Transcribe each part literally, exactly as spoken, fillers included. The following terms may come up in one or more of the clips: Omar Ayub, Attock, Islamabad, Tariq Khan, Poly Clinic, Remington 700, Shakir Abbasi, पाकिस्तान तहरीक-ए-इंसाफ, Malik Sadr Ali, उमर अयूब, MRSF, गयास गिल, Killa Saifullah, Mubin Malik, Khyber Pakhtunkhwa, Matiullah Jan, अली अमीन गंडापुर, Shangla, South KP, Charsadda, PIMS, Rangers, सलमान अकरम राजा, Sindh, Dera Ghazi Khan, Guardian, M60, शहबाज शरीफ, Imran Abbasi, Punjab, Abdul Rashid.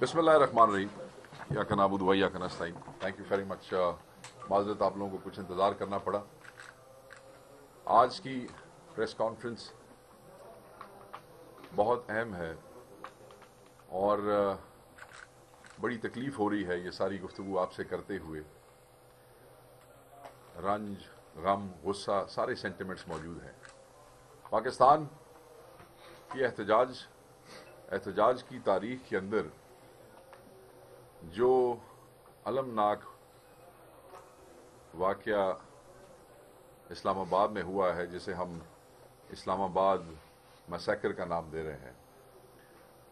बिस्मिल्लाहिर्रहमानिर्रहीम या कना अबू दुआ या कना अस्ताईन। Thank you very much. माजरत आप लोगों को कुछ इंतज़ार करना पड़ा। आज की प्रेस कॉन्फ्रेंस बहुत अहम है और बड़ी तकलीफ़ हो रही है ये सारी गुफ्तगू आपसे करते हुए। रंज, गम, गुस्सा, सारे सेंटिमेंट्स मौजूद हैं। पाकिस्तान की एहतजाज एहतजाज की तारीख के अंदर जो अलमनाक वाक़या इस्लामाबाद में हुआ है, जिसे हम इस्लामाबाद मैसेकर का नाम दे रहे हैं,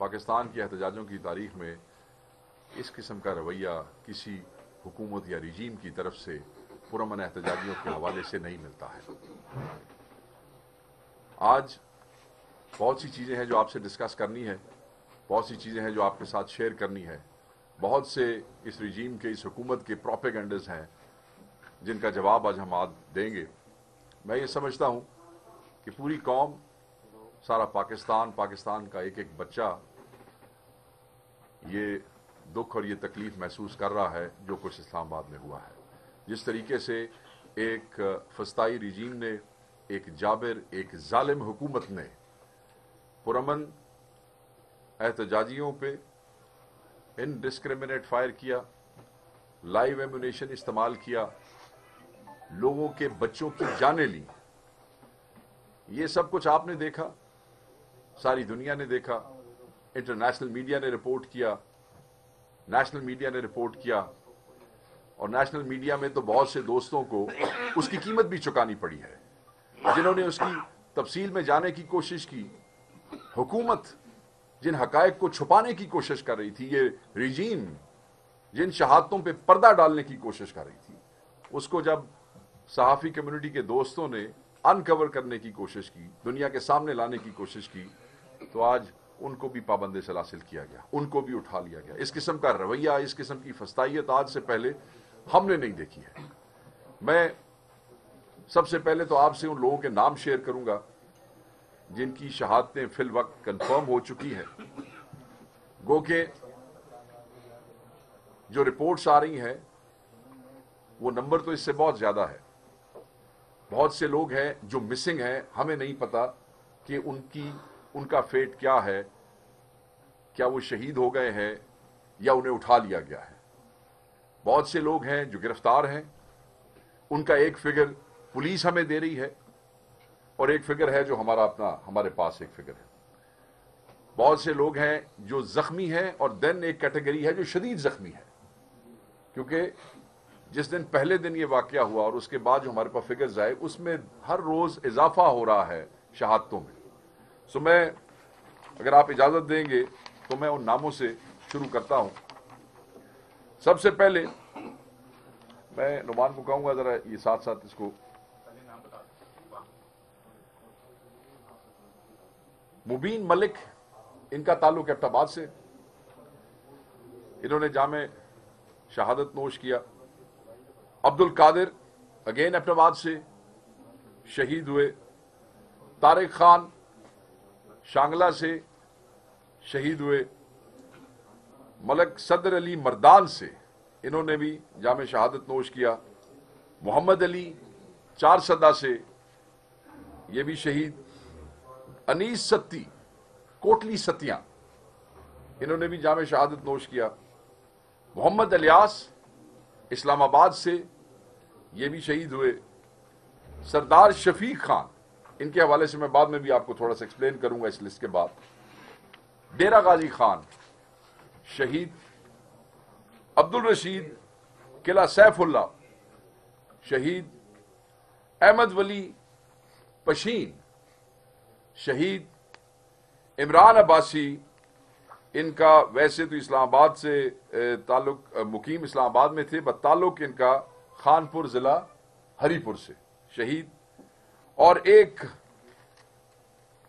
पाकिस्तान की एहतजाजों की तारीख में इस किस्म का रवैया किसी हुकूमत या रिजीम की तरफ से पुरमन एहतजाजियों के हवाले से नहीं मिलता है। आज बहुत सी चीज़ें हैं जो आपसे डिस्कस करनी है, बहुत सी चीज़ें हैं जो आपके साथ शेयर करनी है। बहुत से इस रिजीम के, इस हुकूमत के प्रोपेगेंडस हैं जिनका जवाब आज हम आज देंगे। मैं ये समझता हूँ कि पूरी कौम, सारा पाकिस्तान, पाकिस्तान का एक एक बच्चा ये दुख और ये तकलीफ़ महसूस कर रहा है जो कुछ इस्लामाबाद में हुआ है। जिस तरीके से एक फस्ताई रिजीम ने, एक जाबिर, एक जालिम हुकूमत ने पुरमन एहतजाजियों पे इनडिस्क्रिमिनेट फायर किया, लाइव एम्युनेशन इस्तेमाल किया, लोगों के बच्चों की जानें ली। ये सब कुछ आपने देखा, सारी दुनिया ने देखा, इंटरनेशनल मीडिया ने रिपोर्ट किया, नेशनल मीडिया ने रिपोर्ट किया और नेशनल मीडिया में तो बहुत से दोस्तों को उसकी कीमत भी चुकानी पड़ी है जिन्होंने उसकी तफसील में जाने की कोशिश की। हुकूमत जिन हकायक को छुपाने की कोशिश कर रही थी, ये रिजीम जिन शहादतों पे पर्दा डालने की कोशिश कर रही थी, उसको जब सहाफ़ी कम्युनिटी के दोस्तों ने अनकवर करने की कोशिश की, दुनिया के सामने लाने की कोशिश की, तो आज उनको भी पाबंदी सलासिल किया गया, उनको भी उठा लिया गया। इस किस्म का रवैया, इस किस्म की फस्ताइयत आज से पहले हमने नहीं देखी है। मैं सबसे पहले तो आपसे उन लोगों के नाम शेयर करूंगा जिनकी शहादतें फिल वक्त कन्फर्म हो चुकी है। गो के जो रिपोर्ट्स आ रही हैं वो नंबर तो इससे बहुत ज़्यादा है। बहुत से लोग हैं जो मिसिंग हैं, हमें नहीं पता कि उनकी उनका फेट क्या है, क्या वो शहीद हो गए हैं या उन्हें उठा लिया गया है। बहुत से लोग हैं जो गिरफ्तार हैं, उनका एक फिगर पुलिस हमें दे रही है और एक फिगर है जो हमारा अपना, हमारे पास एक फिगर है। बहुत से लोग हैं जो जख्मी हैं और देन एक कैटेगरी है जो शदीद जख्मी है, क्योंकि जिस दिन पहले दिन ये वाक़या हुआ और उसके बाद जो हमारे पास फिगर्स आए उसमें हर रोज़ इजाफा हो रहा है शहादतों में। सो so, मैं अगर आप इजाज़त देंगे तो मैं उन नामों से शुरू करता हूँ। सबसे पहले मैं नुमान को कहूँगा ज़रा ये साथ साथ इसको मुबीन मलिक, इनका ताल्लुक अब्बोटाबाद से, इन्होंने जामे शहादत नोश किया। अब्दुल कादिर अगेन अब्बोटाबाद से शहीद हुए। तारिक खान शांगला से शहीद हुए। मलक सदर अली मर्दान से, इन्होंने भी जामे शहादत नोश किया। मोहम्मद अली चारसदा से, ये भी शहीद। अनीस सत्ती कोटली सतियाँ, इन्होंने भी जामे शहादत नोश किया। मोहम्मद अलियास इस्लामाबाद से, ये भी शहीद हुए। सरदार शफीक खान, इनके हवाले से मैं बाद में भी आपको थोड़ा सा एक्सप्लेन करूंगा इस लिस्ट के बाद। डेरा गाजी खान शहीद। अब्दुल रशीद किला सैफुल्ला शहीद। अहमद वली पशीन शहीद। इमरान अब्बासी, इनका वैसे तो इस्लामाबाद से ताल्लुक, मुकीम इस्लामाबाद में थे, बत्ताल्लुक इनका खानपुर ज़िला हरीपुर से, शहीद। और एक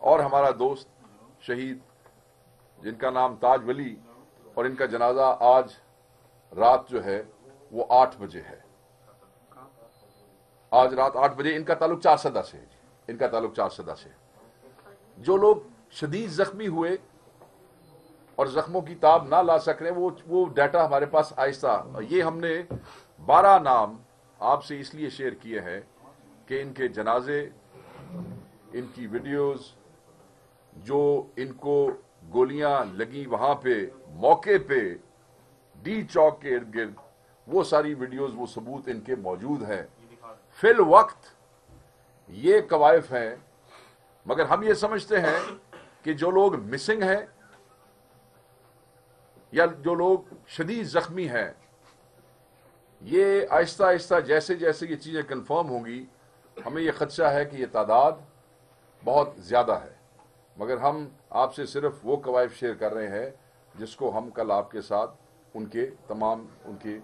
और हमारा दोस्त शहीद जिनका नाम ताज वली, और इनका जनाजा आज रात जो है वो आठ बजे है, आज रात आठ बजे। इनका ताल्लुक चारसदा से है जी, इनका ताल्लुक चारसदा से। जो लोग शदीद जख्मी हुए और जख्मों की ताब ना ला सक रहे हैं, वो वो डाटा हमारे पास आहिस्ता। ये हमने बारह नाम आपसे इसलिए शेयर किए हैं कि इनके जनाजे, इनकी वीडियोस, जो इनको गोलियां लगी वहां पे मौके पे डी चौक के इर्द गिर्द, वो सारी वीडियोस, वो सबूत इनके मौजूद हैं। फिल वक्त ये कवायफ हैं, मगर हम ये समझते हैं कि जो लोग मिसिंग हैं या जो लोग शदीद जख्मी हैं, ये आहिस्ता आहिस्ता जैसे जैसे ये चीज़ें कंफर्म होंगी, हमें ये खदशा है कि ये तादाद बहुत ज़्यादा है। मगर हम आपसे सिर्फ वो कवायफ शेयर कर रहे हैं जिसको हम कल आपके साथ उनके तमाम उनके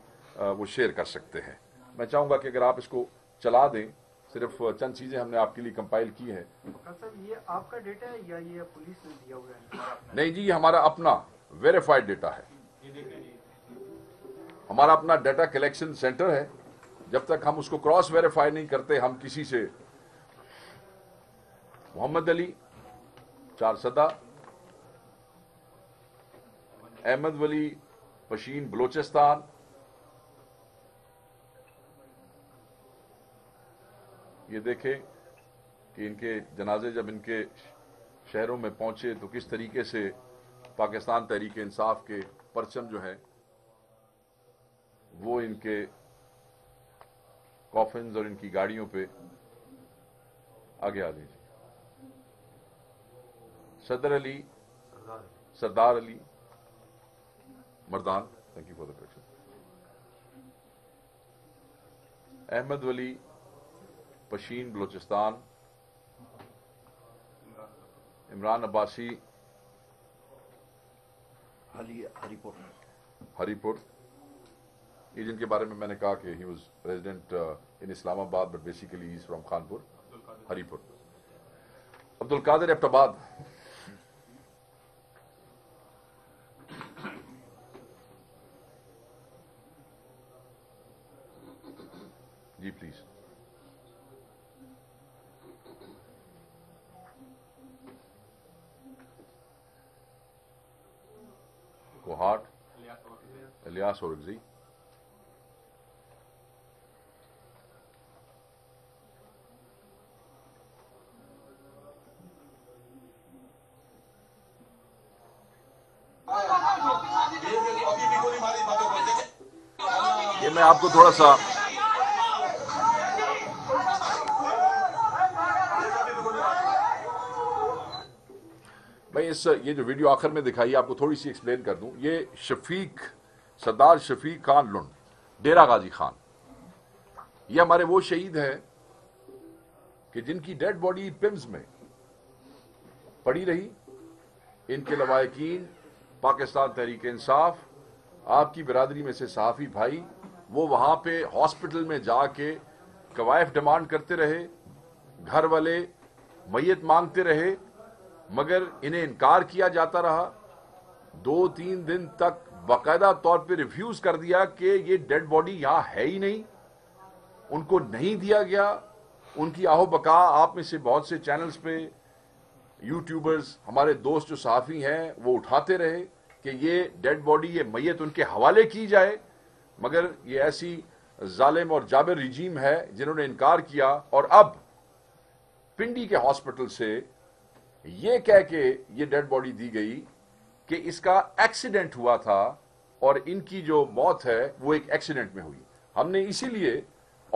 वो शेयर कर सकते हैं। मैं चाहूँगा कि अगर आप इसको चला दें, सिर्फ चंद चीज़ें हमने आपके लिए कंपाइल की हैं। सर, ये आपका डेटा है या ये पुलिस ने दिया हुआ है? नहीं जी, ये हमारा अपना वेरीफाइड डेटा है। हमारा अपना डेटा कलेक्शन सेंटर है। जब तक हम उसको क्रॉस वेरीफाई नहीं करते, हम किसी से मोहम्मद अली, चारसदा, अहमद वली, पशीन, बलोचिस्तान, ये देखें कि इनके जनाजे जब इनके शहरों में पहुंचे तो किस तरीके से पाकिस्तान तहरीक-ए-इंसाफ के परचम जो है वो इनके कॉफिन्स और इनकी गाड़ियों पे। आगे आ जाइए। Sadar Ali, Sardar Ali, Mardan, thank you for the question, Ahmad Wali, Pishin, Balochistan, Imran Abbasi, Ali, Haripur, Haripur, ये जिनके बारे में मैंने कहा कि he was resident in Islamabad but basically he is from Khanpur, Haripur, Abdul Qadir, Abbottabad, ji please, Kohat, Ilyas और जी, मैं आपको थोड़ा सा मैं इस ये जो वीडियो आखिर में दिखाई आपको थोड़ी सी एक्सप्लेन कर दूं। ये शफीक, सरदार शफीक खान लुंड, डेरा गाजी खान, ये हमारे वो शहीद हैं कि जिनकी डेड बॉडी पिम्स में पड़ी रही। इनके लवाकिन पाकिस्तान तहरीक इंसाफ, आपकी बिरादरी में से सहाफ़ी भाई, वो वहाँ पे हॉस्पिटल में जाके कवायफ डिमांड करते रहे, घर वाले मैयत मांगते रहे, मगर इन्हें इनकार किया जाता रहा। दो तीन दिन तक बाकायदा तौर पे रिफ्यूज़ कर दिया कि ये डेड बॉडी यहाँ है ही नहीं, उनको नहीं दिया गया। उनकी आहो बका आप में से बहुत से चैनल्स पे यूट्यूबर्स, हमारे दोस्त जो सहाफ़ी हैं, वो उठाते रहे कि ये डेड बॉडी, ये मैयत उनके हवाले की जाए। मगर ये ऐसी जालिम और जाबिर रिजीम है जिन्होंने इनकार किया। और अब पिंडी के हॉस्पिटल से ये कह के ये डेड बॉडी दी गई कि इसका एक्सीडेंट हुआ था और इनकी जो मौत है वो एक एक्सीडेंट में हुई। हमने इसीलिए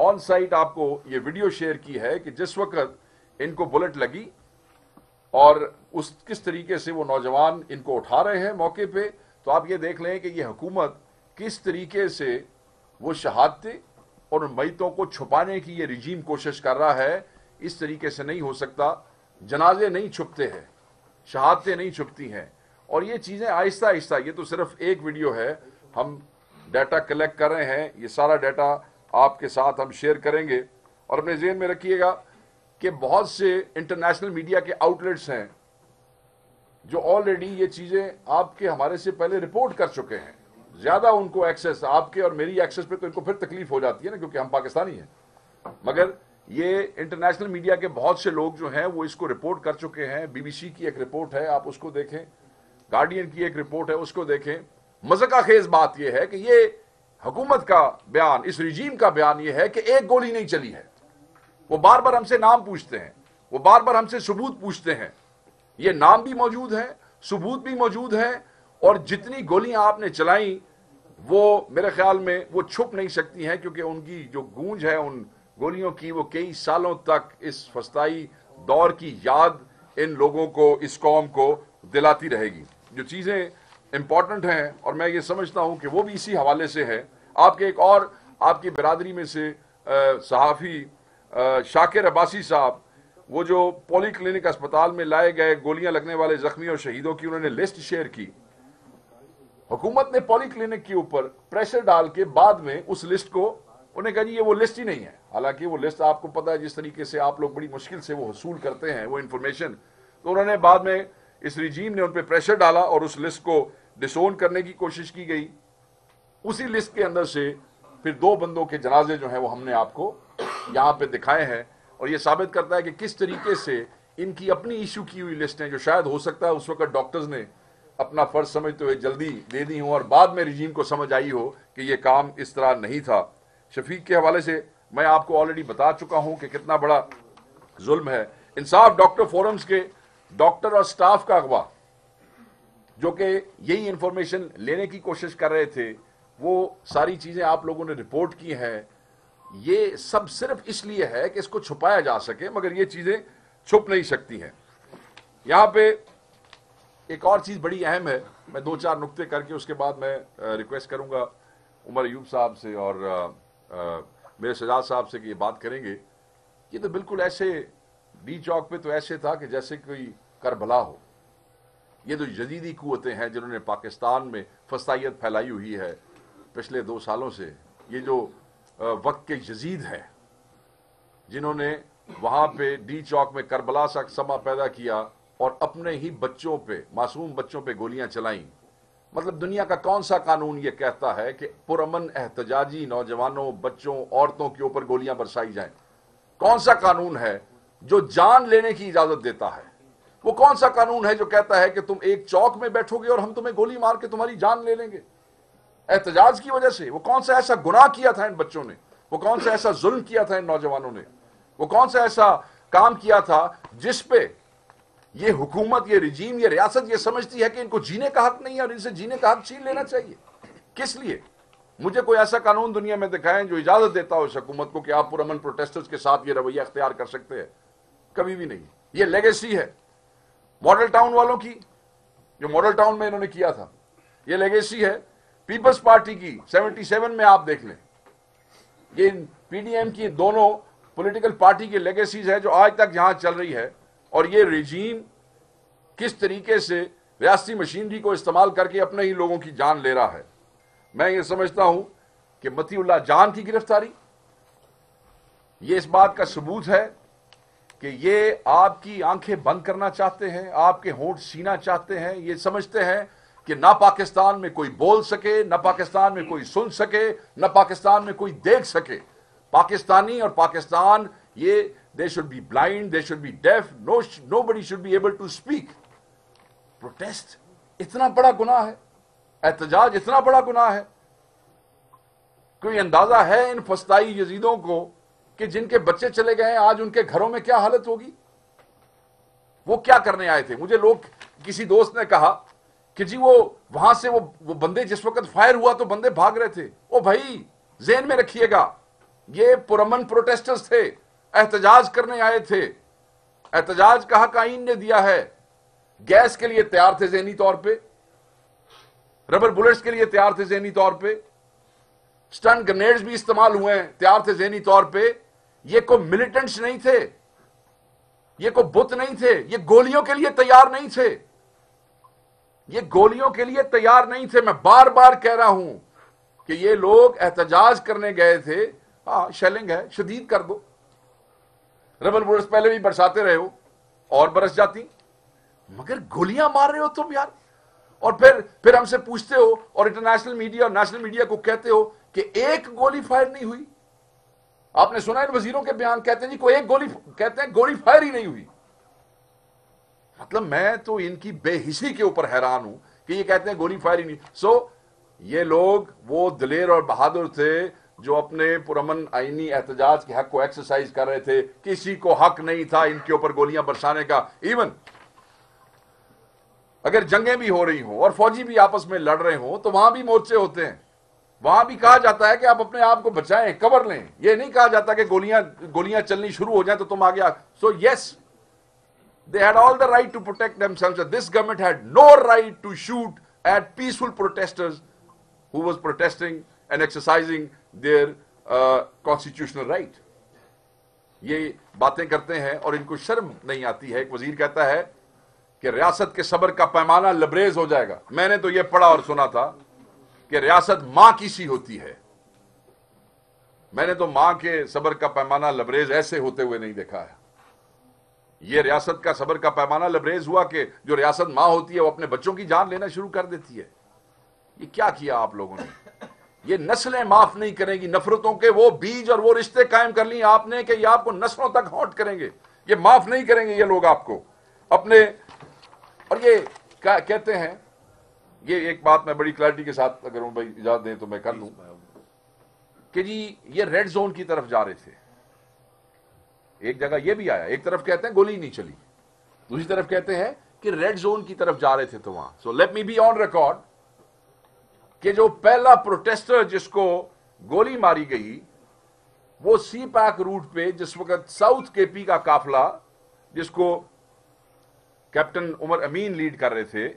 ऑन साइट आपको ये वीडियो शेयर की है कि जिस वक्त इनको बुलेट लगी और उस किस तरीके से वो नौजवान इनको उठा रहे हैं मौके पे, तो आप ये देख लें कि ये हुकूमत किस तरीके से वो शहादतें और मैतों को छुपाने की ये रिजीम कोशिश कर रहा है। इस तरीके से नहीं हो सकता। जनाजे नहीं छुपते हैं, शहादतें नहीं छुपती हैं, और ये चीज़ें आहिस्ता आहिस्ता। ये तो सिर्फ एक वीडियो है, हम डाटा कलेक्ट कर रहे हैं, ये सारा डाटा आपके साथ हम शेयर करेंगे। और अपने जहन में रखिएगा कि बहुत से इंटरनेशनल मीडिया के आउटलेट्स हैं जो ऑलरेडी ये चीज़ें आपके हमारे से पहले रिपोर्ट कर चुके हैं। ज़्यादा उनको एक्सेस, आपके और मेरी एक्सेस पे तो इनको फिर तकलीफ हो जाती है ना, क्योंकि हम पाकिस्तानी हैं। मगर ये इंटरनेशनल मीडिया के बहुत से लोग जो हैं वो इसको रिपोर्ट कर चुके हैं। बीबीसी की एक रिपोर्ट है, आप उसको देखें। गार्डियन की एक रिपोर्ट है, उसको देखें। मज़ाक़ाखेज़ बात यह है कि ये हुकूमत का बयान, इस रिजीम का बयान यह है कि एक गोली नहीं चली है। वो बार बार हमसे नाम पूछते हैं, वो बार बार हमसे सबूत पूछते हैं। ये नाम भी मौजूद हैं, सबूत भी मौजूद हैं, और जितनी गोलियां आपने चलाईं वो मेरे ख्याल में वो छुप नहीं सकती हैं, क्योंकि उनकी जो गूंज है उन गोलियों की वो कई सालों तक इस फस्ताई दौर की याद इन लोगों को, इस कौम को दिलाती रहेगी। जो चीज़ें इम्पॉर्टेंट हैं और मैं ये समझता हूँ कि वो भी इसी हवाले से है। आपके एक और आपकी बिरादरी में से सहाफ़ी शाकिर अब्बासी साहब, वो जो पॉली क्लिनिक अस्पताल में लाए गए गोलियां लगने वाले जख्मी और शहीदों की उन्होंने लिस्ट शेयर की। हुकूमत ने पॉली क्लिनिक के ऊपर प्रेशर डाल के बाद में उस लिस्ट को उन्हें कहा जी ये वो लिस्ट ही नहीं है। हालांकि वो लिस्ट आपको पता है जिस तरीके से आप लोग बड़ी मुश्किल से वो हसूल करते हैं वो इन्फॉर्मेशन, तो उन्होंने बाद में इस रिजीम ने उन पर प्रेशर डाला और उस लिस्ट को डिसओन करने की कोशिश की गई। उसी लिस्ट के अंदर से फिर दो बंदों के जनाजे जो हैं वो हमने आपको यहाँ पे दिखाए हैं, और ये साबित करता है कि किस तरीके से इनकी अपनी इशू की हुई लिस्टें जो शायद हो सकता है उस वक्त डॉक्टर्स ने अपना फर्ज समझते हुए जल्दी दे दी हो और बाद में रिजीम को समझ आई हो कि ये काम इस तरह नहीं था। शफीक के हवाले से मैं आपको ऑलरेडी बता चुका हूँ कि कितना बड़ा जुल्म है। इंसाफ डॉक्टर फोरम्स के डॉक्टर और स्टाफ का अगवा जो कि यही इंफॉर्मेशन लेने की कोशिश कर रहे थे, वो सारी चीज़ें आप लोगों ने रिपोर्ट की हैं। ये सब सिर्फ इसलिए है कि इसको छुपाया जा सके, मगर ये चीज़ें छुप नहीं सकती हैं। यहाँ पे एक और चीज़ बड़ी अहम है, मैं दो चार नुक्ते करके उसके बाद मैं रिक्वेस्ट करूँगा उमर अयूब साहब से और आ, आ, मेरे सजाद साहब से कि ये बात करेंगे। ये तो बिल्कुल ऐसे डी चौक पे तो ऐसे था कि जैसे कोई करबला हो। ये तो जदीदी कुवतें हैं जिन्होंने पाकिस्तान में फसाइयत फैलाई हुई है पिछले दो सालों से। ये जो वक्त के यजीद हैं जिन्होंने वहाँ पे डी चौक में करबला सा समा पैदा किया और अपने ही बच्चों पे, मासूम बच्चों पे गोलियाँ चलाईं। मतलब दुनिया का कौन सा कानून ये कहता है कि पुरअमन एहतजाजी नौजवानों, बच्चों, औरतों के ऊपर गोलियाँ बरसाई जाएं? कौन सा कानून है जो जान लेने की इजाज़त देता है? वो कौन सा कानून है जो कहता है कि तुम एक चौक में बैठोगे और हम तुम्हें गोली मार के तुम्हारी जान ले लेंगे एहतजाज की वजह से? वो कौन सा ऐसा गुनाह किया था इन बच्चों ने? वो कौन सा ऐसा जुल्म किया था इन नौजवानों ने? वो कौन सा ऐसा काम किया था जिस पे ये हुकूमत, ये रिजीम, ये रियासत ये समझती है कि इनको जीने का हक नहीं है और इनसे जीने का हक छीन लेना चाहिए? किस लिए? मुझे कोई ऐसा कानून दुनिया में दिखाएं जो इजाजत देता हो इस हुकूमत को कि आप पुरअमन प्रोटेस्टर्स के साथ ये रवैया अख्तियार कर सकते हैं। कभी भी नहीं। ये लेगेसी है मॉडल टाउन वालों की, जो मॉडल टाउन में इन्होंने किया था। ये लेगेसी है पीपल्स पार्टी की। सतहत्तर में आप देख लें, ये पीडीएम की दोनों पॉलिटिकल पार्टी की लेगेसीज है जो आज तक यहाँ चल रही है। और ये रिजीम किस तरीके से रियासती मशीनरी को इस्तेमाल करके अपने ही लोगों की जान ले रहा है। मैं ये समझता हूँ कि मतीउल्लाह जान की गिरफ्तारी ये इस बात का सबूत है कि ये आपकी आंखें बंद करना चाहते हैं, आपके होंठ सीना चाहते हैं। ये समझते हैं कि ना पाकिस्तान में कोई बोल सके, ना पाकिस्तान में कोई सुन सके, ना पाकिस्तान में कोई देख सके। पाकिस्तानी और पाकिस्तान, ये they should be blind, they should be deaf, no nobody should be able to speak. Protest इतना बड़ा गुनाह है, एहतजाज इतना बड़ा गुनाह है। कोई अंदाजा है इन फस्ताई यजीदों को कि जिनके बच्चे चले गए आज उनके घरों में क्या हालत होगी? वो क्या करने आए थे? मुझे लोग, किसी दोस्त ने कहा कि जी वो वहां से वो वो बंदे जिस वक्त फायर हुआ तो बंदे भाग रहे थे। ओ भाई, जेन में रखिएगा, ये पुरअमन प्रोटेस्टर्स थे, एहतजाज करने आए थे। एहतजाज का हक आईन ने दिया है। गैस के लिए तैयार थे ज़हनी तौर पे, रबर बुलेट्स के लिए तैयार थे ज़हनी तौर पे, स्टन ग्रेनेड्स भी इस्तेमाल हुए हैं, तैयार थे ज़हनी तौर पे। ये कोई मिलिटेंट्स नहीं थे, ये कोई बुत नहीं थे, ये गोलियों के लिए तैयार नहीं थे, ये गोलियों के लिए तैयार नहीं थे। मैं बार बार कह रहा हूं कि ये लोग एहतजाज करने गए थे। हाँ, शेलिंग है, शदीद कर दो, रबल बुलेट्स पहले भी बरसाते रहे हो और बरस जाती, मगर गोलियां मार रहे हो तुम यार। और फिर फिर हमसे पूछते हो और इंटरनेशनल मीडिया और नेशनल मीडिया को कहते हो कि एक गोली फायर नहीं हुई। आपने सुना इन वजीरों के बयान, कहते हैं जी कोई एक गोली, कहते हैं गोली फायर ही नहीं हुई। मतलब मैं तो इनकी बेहिसी के ऊपर हैरान हूं कि ये कहते हैं गोली फायरिंग नहीं। सो so, ये लोग वो दिलेर और बहादुर थे जो अपने पुरमन आईनी एहतजाज के हक को एक्सरसाइज कर रहे थे, किसी को हक नहीं था इनके ऊपर गोलियां बरसाने का। इवन अगर जंगें भी हो रही हों और फौजी भी आपस में लड़ रहे हों तो वहां भी मोर्चे होते हैं, वहां भी कहा जाता है कि आप अपने आप को बचाएं, कवर लें। यह नहीं कहा जाता कि गोलियां गोलियां चलनी शुरू हो जाए तो तुम आगे आ। So yes, they had all the right to protect themselves. This government had no right to shoot at peaceful protesters who was protesting and exercising their uh, constitutional right. ये बातें करते हैं और इनको शर्म नहीं आती है। एक वजीर कहता है कि रियासत के सब्र का पैमाना लबरेज हो जाएगा। मैंने तो यह पढ़ा और सुना था कि रियासत मां की सी होती है, मैंने तो मां के सब्र का पैमाना लबरेज ऐसे होते हुए नहीं देखा है। ये रियासत का सबर का पैमाना लबरेज हुआ कि जो रियासत मां होती है वो अपने बच्चों की जान लेना शुरू कर देती है। ये क्या किया आप लोगों ने? ये नस्लें माफ नहीं करेंगी, नफरतों के वो बीज और वो रिश्ते कायम कर लिए आपने कि ये आपको नस्लों तक हॉट करेंगे। ये माफ नहीं करेंगे ये लोग आपको अपने। और ये कहते हैं, ये एक बात मैं बड़ी क्लैरिटी के साथ, अगर भाई इजाजत दें तो मैं कर लूं, कि जी ये रेड जोन की तरफ जा रहे थे। एक जगह यह भी आया, एक तरफ कहते हैं गोली नहीं चली, दूसरी तरफ कहते हैं कि रेड जोन की तरफ जा रहे थे तो वहां। So let me be on record कि जो पहला प्रोटेस्टर जिसको गोली मारी गई वो सी पैक रूट पे, जिस वक्त साउथ केपी का काफिला जिसको कैप्टन उमर अमीन लीड कर रहे थे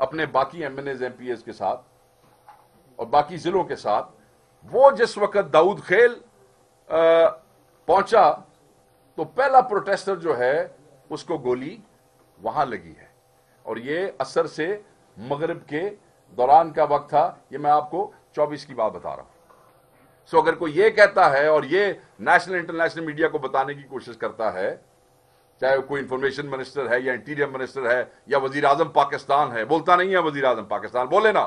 अपने बाकी एमएनएस एमपीएस के साथ और बाकी जिलों के साथ, वो जिस वक्त दाऊद खेल आ, पहुंचा तो पहला प्रोटेस्टर जो है उसको गोली वहां लगी है। और ये असर से मगरिब के दौरान का वक्त था, ये मैं आपको चौबीस की बात बता रहा हूं। सो अगर कोई ये कहता है और ये नेशनल इंटरनेशनल मीडिया को बताने की कोशिश करता है, चाहे कोई इंफॉर्मेशन मिनिस्टर है या इंटीरियर मिनिस्टर है या वजीर आजम पाकिस्तान है, बोलता नहीं है वजीर आजम पाकिस्तान, बोले ना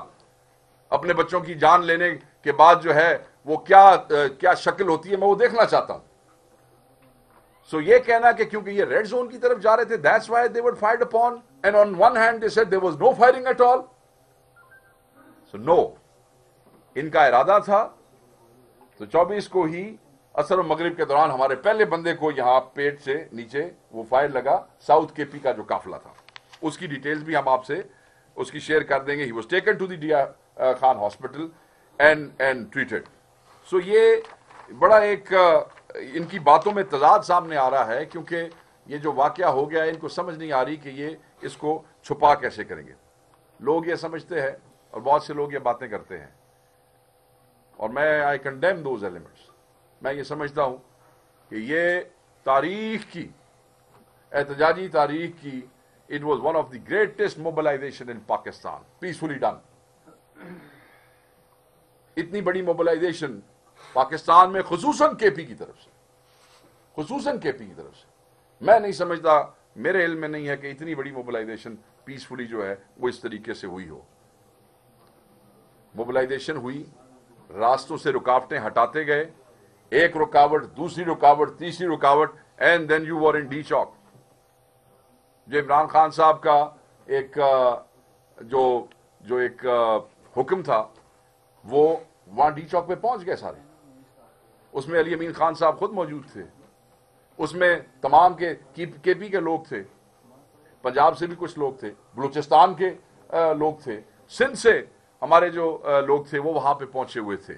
अपने बच्चों की जान लेने के बाद जो है वो क्या क्या शक्ल होती है, मैं वो देखना चाहता हूं। So, ये कहना कि क्योंकि ये रेड जोन की तरफ जा रहे थे that's why they were fired upon, and on one hand they said there was no firing at all. So, no, इनका इरादा था। तो चौबीस को ही असर और मगरिब के दौरान हमारे पहले बंदे को यहां पेट से नीचे वो फायर लगा। साउथ केपी का जो काफिला था उसकी डिटेल्स भी हम आपसे उसकी शेयर कर देंगे। He was taken to the डिया Khan hospital and and treated. So ये बड़ा एक uh, इनकी बातों में तजाद सामने आ रहा है, क्योंकि ये जो वाकया हो गया है इनको समझ नहीं आ रही कि ये इसको छुपा कैसे करेंगे। लोग ये समझते हैं और बहुत से लोग ये बातें करते हैं, और मैं आई कंडेम दोज एलिमेंट्स। मैं ये समझता हूं कि ये तारीख की, एहतजाजी तारीख की, it was one of the greatest mobilization in Pakistan, peacefully done. इतनी बड़ी मोबिलाइजेशन पाकिस्तान में खुसूसन केपी की तरफ से, खुसूसन केपी की तरफ से मैं नहीं समझता, मेरे इल्म में नहीं है कि इतनी बड़ी मोबिलाइजेशन पीसफुली जो है वो इस तरीके से हुई हो। मोबिलाइजेशन हुई, रास्तों से रुकावटें हटाते गए, एक रुकावट, दूसरी रुकावट, तीसरी रुकावट, and then you were in D Chowk. जो इमरान खान साहब का एक जो जो एक हुक्म था वो वहां डी चौक पे पहुंच गए सारे। उसमें अली अमीन खान साहब खुद मौजूद थे, उसमें तमाम के केपी के लोग थे, पंजाब से भी कुछ लोग थे, बलूचिस्तान के लोग थे, सिंध से हमारे जो लोग थे वो वहां पे पहुंचे हुए थे।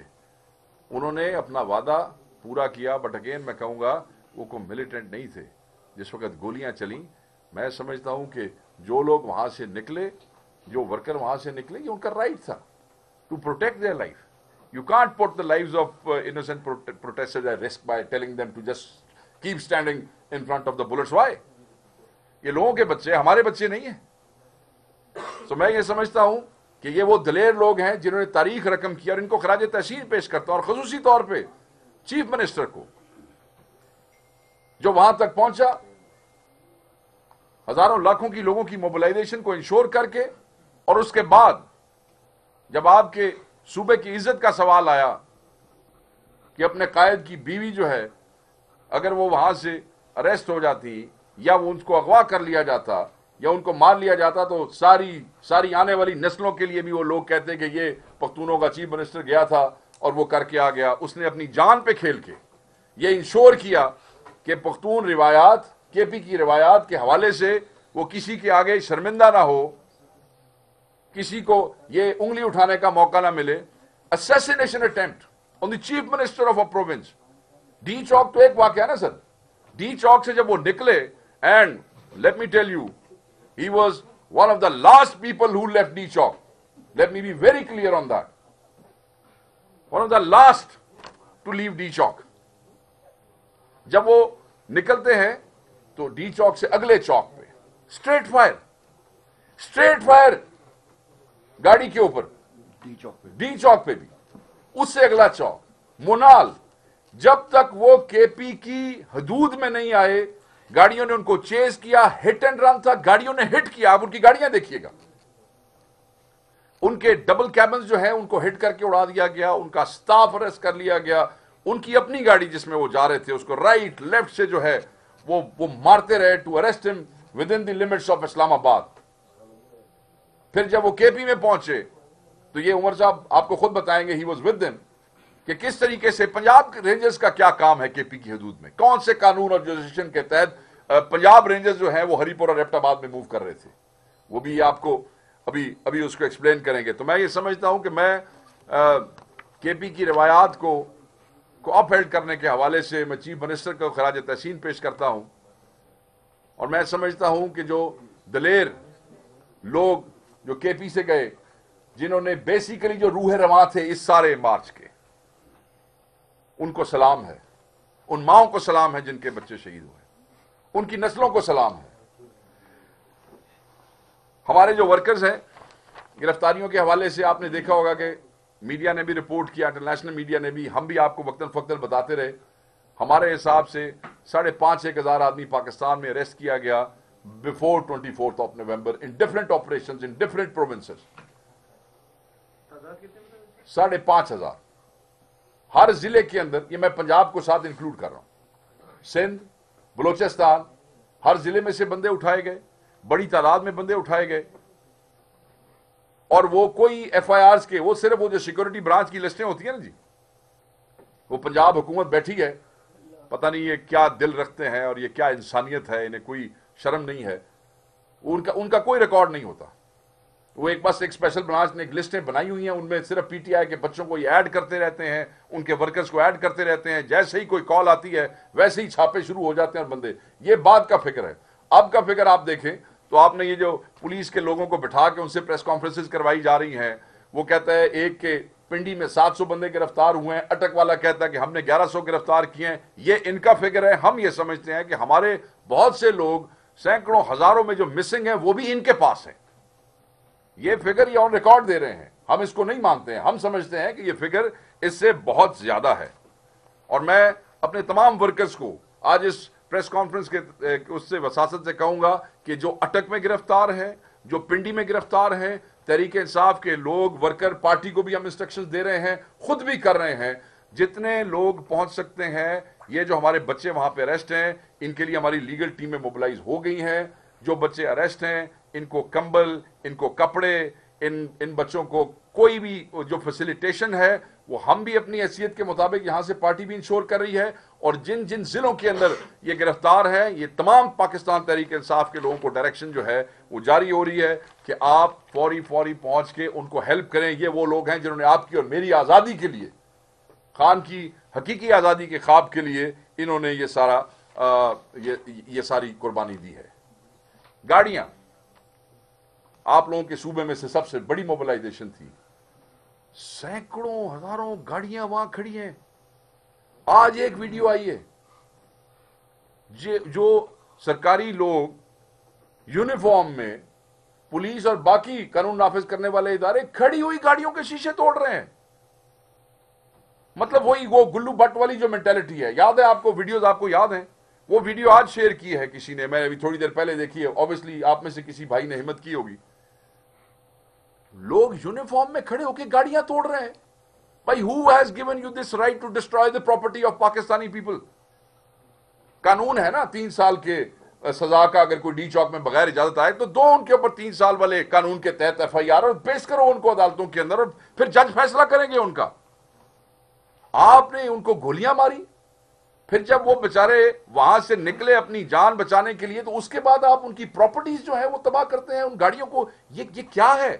उन्होंने अपना वादा पूरा किया, बट अगेन मैं कहूँगा वो कोई मिलिटेंट नहीं थे। जिस वक्त गोलियां चली, मैं समझता हूँ कि जो लोग वहाँ से निकले, जो वर्कर वहाँ से निकले, ये उनका राइट था to protect their life. You can't put the lives of uh, innocent pro protesters at risk by telling them to just keep standing in front of the bullets. Why? ये लोगों के बच्चे, हमारे बच्चे नहीं हैं। So मैं ये समझता हूँ कि ये वो दलेर लोग हैं जिन्होंने तारीख रकम किया, और इनको खराज तहसीन पेश करता हूँ, और खसूसी तौर पे चीफ मिनिस्टर को जो वहां तक पहुंचा, हजारों लाखों की लोगों की मोबिलाइजेशन को इंश्योर करके। और उसके बाद जब आपके सूबे की इज्जत का सवाल आया कि अपने कायद की बीवी जो है अगर वो वहां से अरेस्ट हो जाती या वो उनको अगवा कर लिया जाता या उनको मार लिया जाता तो सारी सारी आने वाली नस्लों के लिए भी वो लोग कहते कि ये पख्तूनों का चीफ मिनिस्टर गया था और वो करके आ गया, उसने अपनी जान पे खेल के ये इंश्योर किया कि पख्तून रिवायात, केपी की रिवायात के हवाले से वो किसी के आगे शर्मिंदा ना हो, किसी को ये उंगली उठाने का मौका ना मिले। Assassination attempt on the chief minister of a province, D Chowk तो एक वाकया ना सर। डी चौक से जब वो निकले, and let me tell you, he was one of the last people who left D-Chowk. Let me be very clear on that. One of the last to leave D-Chowk. जब वो निकलते हैं तो D-Chowk से अगले चौक पे स्ट्रेट फायर, स्ट्रेट फायर गाड़ी के ऊपर D-Chowk पे, D-Chowk पे भी, उससे अगला चौक मोनाल। जब तक वो केपी की हदूद में नहीं आए, गाड़ियों ने उनको चेज किया, हिट एंड रन था, गाड़ियों ने हिट किया। आप उनकी गाड़ियां देखिएगा, उनके डबल कैबिन जो है उनको हिट करके उड़ा दिया गया, उनका स्टाफ अरेस्ट कर लिया गया, उनकी अपनी गाड़ी जिसमें वो जा रहे थे उसको राइट लेफ्ट से जो है वो वो मारते रहे to arrest him within the limits of Islamabad. फिर जब वो केपी में पहुंचे तो ये उमर साहब आपको खुद बताएंगे, ही वॉज विद हिम, कि किस तरीके से पंजाब रेंजर्स का क्या काम है केपी की हदूद में, कौन से कानून और जुडिशेशन के तहत पंजाब रेंजर्स जो है वो हरीपुर और एबटाबाद में मूव कर रहे थे। वो भी आपको अभी अभी उसको एक्सप्लेन करेंगे। तो मैं ये समझता हूं कि मैं केपी की रिवायात को को अपहेल्ड करने के हवाले से मैं चीफ मिनिस्टर को खराज तहसीन पेश करता हूं, और मैं समझता हूं कि जो दलेर लोग जो केपी से गए, जिन्होंने बेसिकली जो रूह रवां थे इस सारे मार्च के, उनको सलाम है, उन माओं को सलाम है जिनके बच्चे शहीद हुए, उनकी नस्लों को सलाम है। हमारे जो वर्कर्स हैं गिरफ्तारियों के हवाले से आपने देखा होगा कि मीडिया ने भी रिपोर्ट किया, इंटरनेशनल मीडिया ने भी, हम भी आपको वक्तन फक्तन बताते रहे। हमारे हिसाब से साढ़े पाँच एक हज़ार आदमी पाकिस्तान में अरेस्ट किया गया before twenty fourth of November in different operation in different provinces, साढ़े पाँच हज़ार हर जिले के अंदर। ये मैं पंजाब को साथ इंक्लूड कर रहा हूं, सिंध, बलोचिस्तान, हर जिले में से बंदे उठाए गए, बड़ी तादाद में बंदे उठाए गए। और वो कोई एफ आई आर के, वो सिर्फ वो जो सिक्योरिटी ब्रांच की लिस्टें होती है ना जी, वो पंजाब हुकूमत बैठी है, पता नहीं ये क्या दिल रखते हैं और ये क्या इंसानियत है, इन्हें कोई शर्म नहीं है। उनका उनका कोई रिकॉर्ड नहीं होता। वो एक बस एक स्पेशल ब्रांच ने एक लिस्टें बनाई हुई हैं, उनमें सिर्फ पी टी आई के बच्चों को ये ऐड करते रहते हैं, उनके वर्कर्स को ऐड करते रहते हैं। जैसे ही कोई कॉल आती है वैसे ही छापे शुरू हो जाते हैं और बंदे, ये बात का फिक्र है। अब का फिक्र आप देखें तो आपने ये जो पुलिस के लोगों को बिठा के उनसे प्रेस कॉन्फ्रेंसेज करवाई जा रही हैं, वो कहता है एक के पिंडी में सात सौ बंदे गिरफ्तार हुए हैं, अटक वाला कहता है कि हमने ग्यारह सौ गिरफ्तार किए हैं, ये इनका फिक्र है। हम ये समझते हैं कि हमारे बहुत से लोग सैकड़ों हजारों में जो मिसिंग हैं वो भी इनके पास हैं। ये फिगर ये ऑन रिकॉर्ड दे रहे हैं, हम इसको नहीं मानते हैं। हम समझते हैं कि ये फिगर इससे बहुत ज्यादा है। और मैं अपने तमाम वर्कर्स को आज इस प्रेस कॉन्फ्रेंस के उससे वसासत से कहूंगा कि जो अटक में गिरफ्तार हैं, जो पिंडी में गिरफ्तार हैं, तहरीके इंसाफ के लोग, वर्कर पार्टी को भी हम इंस्ट्रक्शंस दे रहे हैं, खुद भी कर रहे हैं, जितने लोग पहुंच सकते हैं। ये जो हमारे बच्चे वहां पर अरेस्ट हैं, इनके लिए हमारी लीगल टीमें मोबिलाइज हो गई हैं। जो बच्चे अरेस्ट हैं इनको कंबल, इनको कपड़े, इन इन बच्चों को कोई भी जो फैसिलिटेशन है वो हम भी अपनी हैसियत के मुताबिक यहाँ से पार्टी भी इंश्योर कर रही है। और जिन जिन जिलों के अंदर ये गिरफ्तार है, ये तमाम पाकिस्तान तहरीक इंसाफ के लोगों को डायरेक्शन जो है वो जारी हो रही है कि आप फौरी फौरी पहुँच के उनको हेल्प करें। ये वो लोग हैं जिन्होंने आपकी और मेरी आज़ादी के लिए, खान की हकीकी आज़ादी के ख्वाब के लिए इन्होंने ये सारा आ, ये ये सारी कुर्बानी दी है। गाड़ियां आप लोगों के सूबे में से सबसे बड़ी मोबिलाइजेशन थी, सैकड़ों हजारों गाड़ियां वहां खड़ी हैं। आज एक वीडियो आई है जो सरकारी लोग यूनिफॉर्म में, पुलिस और बाकी कानून नाफिज करने वाले इदारे खड़ी हुई गाड़ियों के शीशे तोड़ रहे हैं। मतलब वही वो गुल्लू बट वाली जो मेंटेलिटी है, याद है आपको, वीडियोस आपको याद है। वो वीडियो आज शेयर की है किसी ने, मैंने अभी थोड़ी देर पहले देखी है, ऑब्वियसली आप में से किसी भाई ने हिम्मत की होगी। लोग यूनिफॉर्म में खड़े होकर गाड़ियां तोड़ रहे हैं। भाई, who has given you this right to destroy the property of Pakistani people? कानून है ना, तीन साल के सजा का अगर कोई डी चौक में बगैर इजाजत आए तो दो उनके ऊपर तीन साल वाले कानून के तहत एफ आई आर और पेश करो उनको अदालतों के अंदर और फिर जज फैसला करेंगे उनका। आपने उनको गोलियां मारी, फिर जब वो बेचारे वहां से निकले अपनी जान बचाने के लिए तो उसके बाद आप उनकी प्रॉपर्टीज जो है वो तबाह करते हैं, उन गाड़ियों को। ये ये क्या है?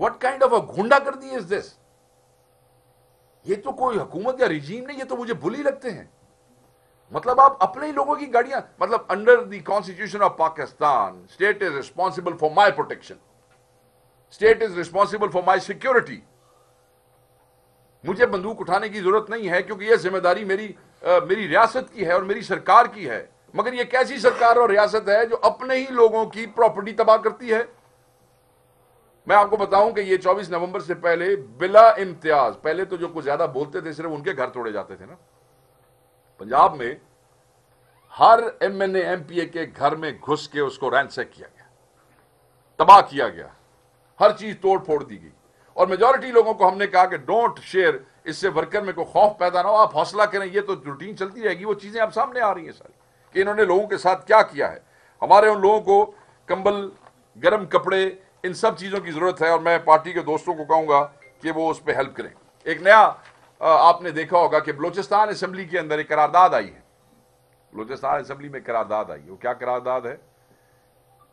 व्हाट काइंड ऑफ अ गुंडागर्दी इज दिस? ये तो कोई हुकूमत या रिजीम नहीं, ये तो मुझे बुली लगते हैं। मतलब आप अपने ही लोगों की गाड़ियां, मतलब under the constitution of Pakistan state is responsible for my protection, state is responsible for my security. मुझे बंदूक उठाने की जरूरत नहीं है क्योंकि यह जिम्मेदारी मेरी आ, मेरी रियासत की है और मेरी सरकार की है। मगर यह कैसी सरकार और रियासत है जो अपने ही लोगों की प्रॉपर्टी तबाह करती है? मैं आपको बताऊं कि ये चौबीस नवंबर से पहले बिला इम्तियाज, पहले तो जो कुछ ज्यादा बोलते थे सिर्फ उनके घर तोड़े जाते थे ना। पंजाब में हर M N M P A के घर में घुस के उसको रैनसैक किया गया, तबाह किया गया, हर चीज तोड़ फोड़ दी गई। और मेजॉरिटी लोगों को हमने कहा कि डोंट शेयर, इससे वर्कर में कोई खौफ पैदा ना हो, आप हौसला करें। ये तो रूटीन चलती रहेगी, वो चीजें अब सामने आ रही हैं सारी कि इन्होंने लोगों के साथ क्या किया है। हमारे उन लोगों को कंबल, गर्म कपड़े, इन सब चीज़ों की ज़रूरत है और मैं पार्टी के दोस्तों को कहूँगा कि वो उस पर हेल्प करें। एक नया आपने देखा होगा कि बलोचिस्तान असम्बली के अंदर एक करारदाद आई है, बलोचिस्तान असम्बली में करारदाद आई है। वो क्या करारदाद है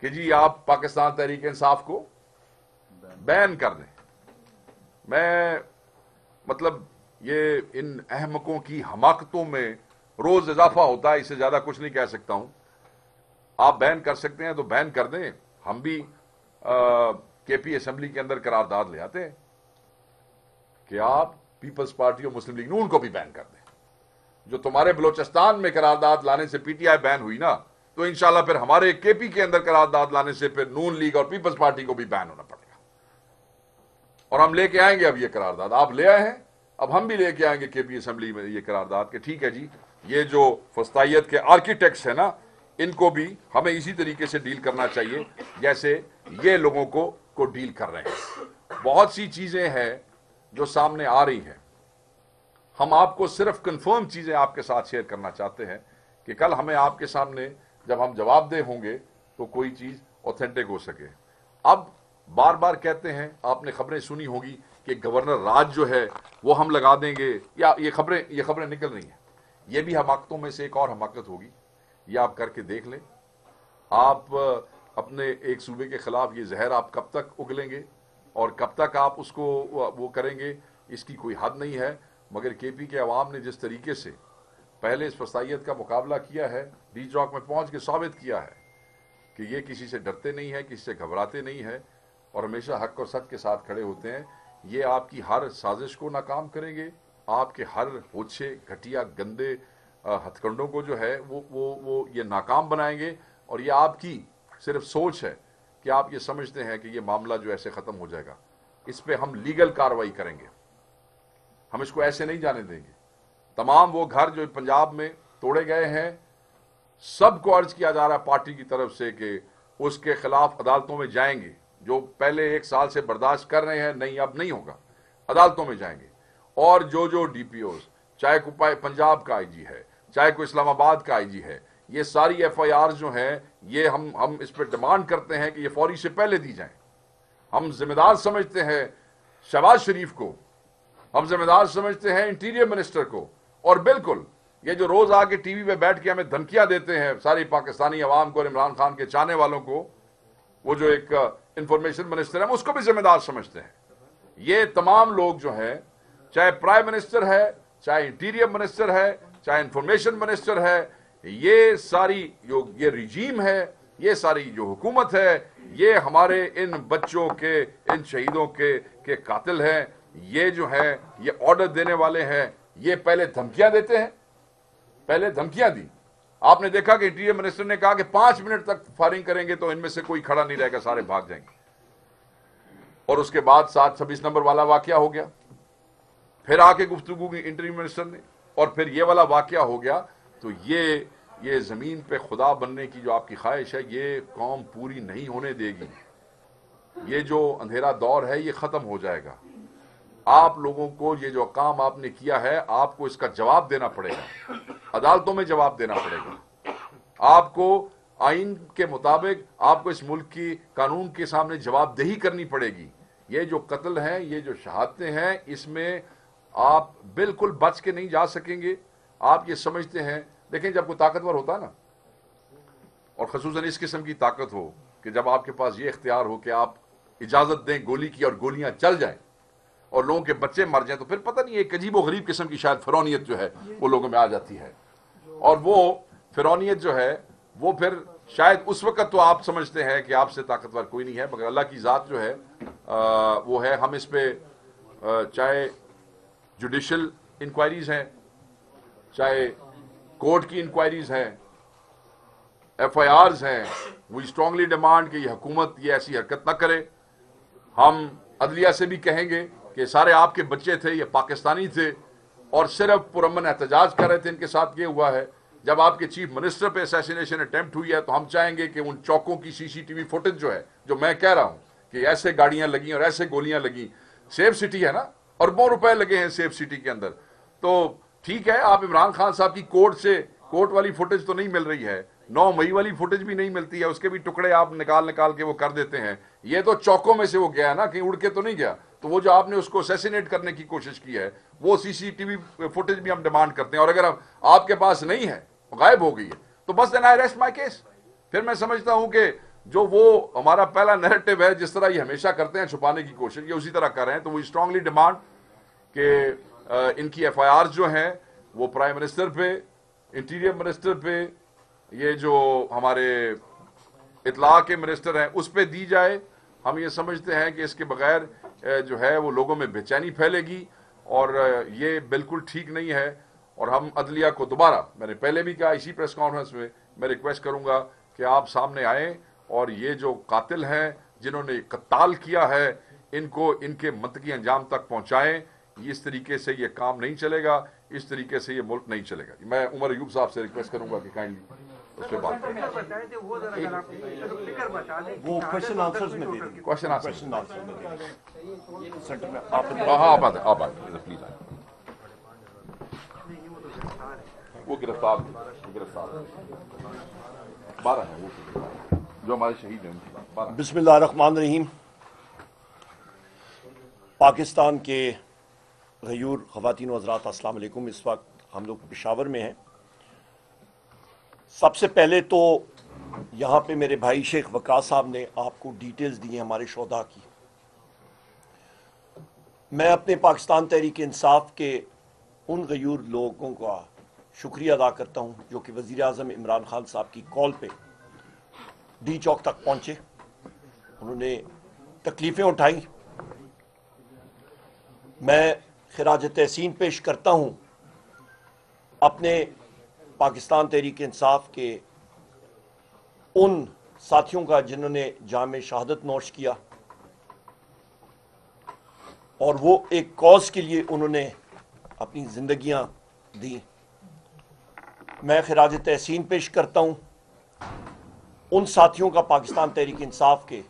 कि जी आप पाकिस्तान तहरीक इंसाफ को बैन कर दें। मैं मतलब ये इन अहमकों की हमाकतों में रोज इजाफा होता है, इससे ज़्यादा कुछ नहीं कह सकता हूँ। आप बैन कर सकते हैं तो बैन कर दें, हम भी के पी असम्बली के अंदर करारदाद ले आते हैं कि आप पीपल्स पार्टी और मुस्लिम लीग नून को भी बैन कर दें। जो तुम्हारे बलोचिस्तान में करारदाद लाने से पीटीआई बैन हुई ना, तो इंशाल्लाह फिर हमारे केपी के अंदर करारदाद लाने से फिर नून लीग और पीपल्स पार्टी को भी बैन होना पड़ेगा। और हम लेके आएंगे अब ये करारदाद, आप ले आए हैं, अब हम भी लेके आएंगे के पी असम्बली में ये करारदाद कि ठीक है जी, ये जो फस्तायत के आर्किटेक्ट्स है ना, इनको भी हमें इसी तरीके से डील करना चाहिए जैसे ये लोगों को को डील कर रहे हैं। बहुत सी चीजें हैं जो सामने आ रही हैं, हम आपको सिर्फ कंफर्म चीजें आपके साथ शेयर करना चाहते हैं कि कल हमें आपके सामने जब हम जवाबदेह होंगे तो कोई चीज ऑथेंटिक हो सके। अब बार बार कहते हैं, आपने खबरें सुनी होगी कि गवर्नर राज जो है वो हम लगा देंगे, या ये खबरें ये खबरें निकल रही हैं। ये भी हमाकतों में से एक और हमाकत होगी, ये आप करके देख लें। आप अपने एक सूबे के खिलाफ ये जहर आप कब तक उगलेंगे और कब तक आप उसको वो करेंगे, इसकी कोई हद नहीं है। मगर केपी के अवाम ने जिस तरीके से पहले इस फसाइयत का मुकाबला किया है, डी चौक में पहुंच के साबित किया है कि ये किसी से डरते नहीं है, किसी से घबराते नहीं है और हमेशा हक और सच के साथ खड़े होते हैं, ये आपकी हर साजिश को नाकाम करेंगे, आपके हर होछे, घटिया, गंदे हथकंडों को जो है वो वो वो ये नाकाम बनाएंगे। और ये आपकी सिर्फ सोच है कि आप ये समझते हैं कि ये मामला जो ऐसे ख़त्म हो जाएगा, इस पे हम लीगल कार्रवाई करेंगे, हम इसको ऐसे नहीं जाने देंगे। तमाम वो घर जो पंजाब में तोड़े गए हैं, सबको अर्ज किया जा रहा है पार्टी की तरफ से कि उसके खिलाफ अदालतों में जाएंगे। जो पहले एक साल से बर्दाश्त कर रहे हैं, नहीं अब नहीं होगा, अदालतों में जाएंगे। और जो जो डी पी ओज, चाहे कोई पंजाब का आई जी है, चाहे कोई इस्लामाबाद का आई जी है, ये सारी एफ आई आर जो हैं ये हम हम इस पर डिमांड करते हैं कि ये फौरी से पहले दी जाएं। हम जिम्मेदार समझते हैं शहबाज शरीफ को, हम जिम्मेदार समझते हैं इंटीरियर मिनिस्टर को। और बिल्कुल ये जो रोज़ आके टी वी पर बैठ के हमें धमकियाँ देते हैं सारी पाकिस्तानी आवाम को और इमरान खान के चाहने वालों को, वो जो एक इंफॉर्मेशन मिनिस्टर है हम उसको भी जिम्मेदार समझते हैं। ये तमाम लोग जो हैं, चाहे प्राइम मिनिस्टर है, चाहे इंटीरियर मिनिस्टर है, चाहे इंफॉर्मेशन मिनिस्टर है, ये सारी जो ये रिजीम है, ये सारी जो हुकूमत है, ये हमारे इन बच्चों के, इन शहीदों के के कातिल हैं। ये जो है ये ऑर्डर देने वाले हैं, ये पहले धमकियां देते हैं, पहले धमकियां दी। आपने देखा कि इंटीरियर मिनिस्टर ने कहा कि पांच मिनट तक फायरिंग करेंगे तो इनमें से कोई खड़ा नहीं रहेगा, सारे भाग जाएंगे। और उसके बाद सात छब्बीस नंबर वाला वाकया हो गया, फिर आके गुफ्तगू की इंटीरियर मिनिस्टर ने, और फिर ये वाला वाकया हो गया। तो ये ये ज़मीन पे खुदा बनने की जो आपकी ख्वाहिश है, ये कौम पूरी नहीं होने देगी। ये जो अंधेरा दौर है ये ख़त्म हो जाएगा। आप लोगों को ये जो काम आपने किया है, आपको इसका जवाब देना पड़ेगा, अदालतों में जवाब देना पड़ेगा। आपको आइन के मुताबिक आपको इस मुल्क की कानून के सामने जवाबदेही करनी पड़ेगी। ये जो कत्ल हैं, ये जो शहादतें हैं, इसमें आप बिल्कुल बच के नहीं जा सकेंगे। आप ये समझते हैं, लेकिन जब कोई ताकतवर होता ना, और ख़ुसूसन इस किस्म की ताकत हो कि जब आपके पास ये इख्तियार हो कि आप इजाज़त दें गोली की और गोलियां चल जाएं और लोगों के बच्चे मर जाएं, तो फिर पता नहीं एक अजीब व गरीब किस्म की शायद फिरौनियत जो है वो लोगों में आ जाती है। और वो फिरौनियत जो है वो फिर शायद उस वक़्त तो आप समझते हैं कि आपसे ताकतवर कोई नहीं है, मगर अल्लाह की ज़ात जो है आ, वो है। हम इस पर चाहे जुडिशल इंक्वायरीज़ हैं, चाहे कोर्ट की इंक्वायरीज़ हैं, एफ आई आर्स हैं, वी स्ट्रांगली डिमांड कि यह हुकूमत ये ऐसी हरकत ना करे। हम अदलिया से भी कहेंगे कि सारे आपके बच्चे थे, ये पाकिस्तानी थे और सिर्फ पुरअमन एहतजाज कर रहे थे, इनके साथ ये हुआ है। जब आपके चीफ मिनिस्टर पे असैसिनेशन अटैम्प्ट हुई है, तो हम चाहेंगे कि उन चौकों की सीसीटीवी फुटेज जो है, जो मैं कह रहा हूँ कि ऐसे गाड़ियाँ लगीं और ऐसे गोलियाँ लगीं, सेफ सिटी है ना, अरबों रुपए लगे हैं सेफ सिटी के अंदर। तो ठीक है, आप इमरान खान साहब की कोर्ट से कोर्ट वाली फुटेज तो नहीं मिल रही है, नौ मई वाली फुटेज भी नहीं मिलती है, उसके भी टुकड़े आप निकाल निकाल के वो कर देते हैं। ये तो चौकों में से वो गया ना, कहीं उड़ के तो नहीं गया। तो वो जो आपने उसको असैसिनेट करने की कोशिश की है, वो सीसीटीवी फुटेज भी हम डिमांड करते हैं। और अगर आप, आपके पास नहीं है, गायब हो गई है, तो बस then I rest my case. फिर मैं समझता हूँ कि जो वो हमारा पहला नैरेटिव है, जिस तरह ये हमेशा करते हैं छुपाने की कोशिश, ये उसी तरह कर रहे हैं। तो वो स्ट्रांगली डिमांड कि इनकी एफ आई आर जो हैं वो प्राइम मिनिस्टर पे, इंटीरियर मिनिस्टर पे, ये जो हमारे इतला के मिनिस्टर हैं उस पर दी जाए। हम ये समझते हैं कि इसके बगैर जो है वो लोगों में बेचैनी फैलेगी और ये बिल्कुल ठीक नहीं है। और हम अदलिया को दोबारा, मैंने पहले भी कहा इसी प्रेस कॉन्फ्रेंस में, मैं रिक्वेस्ट करूँगा कि आप सामने आएँ और ये जो कातिल हैं, जिन्होंने कत्ल किया है, इनको इनके मंतकी अंजाम तक पहुँचाएँ। इस तरीके से ये काम नहीं चलेगा, इस तरीके से ये मुल्क नहीं चलेगा। मैं उमर अयूब साहब से रिक्वेस्ट करूँगा कि काइंडली उसके बाद वो क्वेश्चन आंसर्स में दे दें। क्वेश्चन आंसर में आप हाँ आप आए आप आए प्लीज आए। वो गिरफ्तार गिरफ्तार बारह है वो जो हमारे शहीद हैं। बिस्मिल्लाह रहमान रहीम। पाकिस्तान के गयूर ख़वातीन हज़रात अस्सलाम वालेकुम। इस वक्त हम लोग पेशावर में हैं। सबसे पहले तो यहाँ पे मेरे भाई शेख वक़ास साहब ने आपको डिटेल्स दी हैं हमारे शोधा की। मैं अपने पाकिस्तान तहरीक इंसाफ के उन गयूर लोगों का शुक्रिया अदा करता हूँ जो कि वज़ीर आज़म इमरान खान साहब की कॉल पे डी चौक तक पहुँचे। उन्होंने तकलीफ़ें उठाई। मैं खिराज तहसीन पेश करता हूँ अपने पाकिस्तान तहरीक इंसाफ के उन साथियों का जिन्होंने जाम शहादत नोश किया और वो एक कॉज के लिए उन्होंने अपनी ज़िंदगियाँ दी। मैं खिराज तहसीन पेश करता हूँ उन साथियों का पाकिस्तान तहरीक इंसाफ के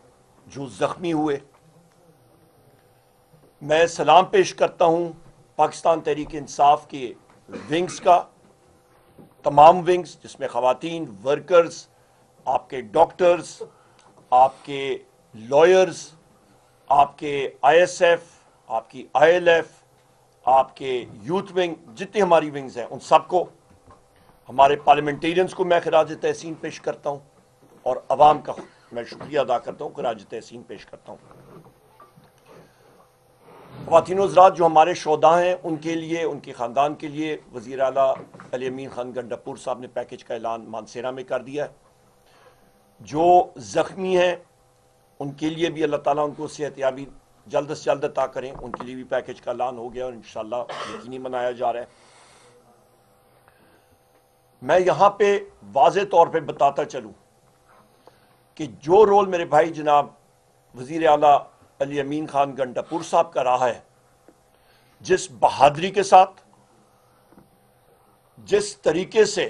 जो ज़ख्मी हुए। मैं सलाम पेश करता हूँ पाकिस्तान तहरीक इंसाफ के विंग्स का, तमाम विंग्स जिसमें ख़वातीन, वर्कर्स, आपके डॉक्टर्स, आपके लॉयर्स, आपके आई एस एफ, आपकी आई एल एफ, आपके यूथ विंग, जितनी हमारी विंग्स हैं उन सबको, हमारे पार्लियामेंटेरियंस को मैं खराज तहसीन पेश करता हूँ और आवाम का मैं शुक्रिया अदा करता हूँ, खराज तहसीन पेश करता हूँ। ख़वातीन हज़रात जो हमारे शोधा हैं उनके लिए, उनके ख़ानदान के लिए वज़ीर आला अली अमीन खान गंडापुर साहब ने पैकेज का ऐलान मानसेरा में कर दिया है। जो ज़ख्मी हैं उनके लिए भी अल्लाह ताला उनको सेहत याबी जल्द से जल्द अता करें, उनके लिए भी पैकेज का ऐलान हो गया और इंशाअल्लाह यकीनी मनाया जा रहा है। मैं यहाँ पर वाज़े तौर पर बताता चलूँ कि जो रोल मेरे भाई जनाब वज़ीर आला अली अमीन खान गंडापुर साहब का रहा है, जिस बहादुरी के साथ, जिस तरीके से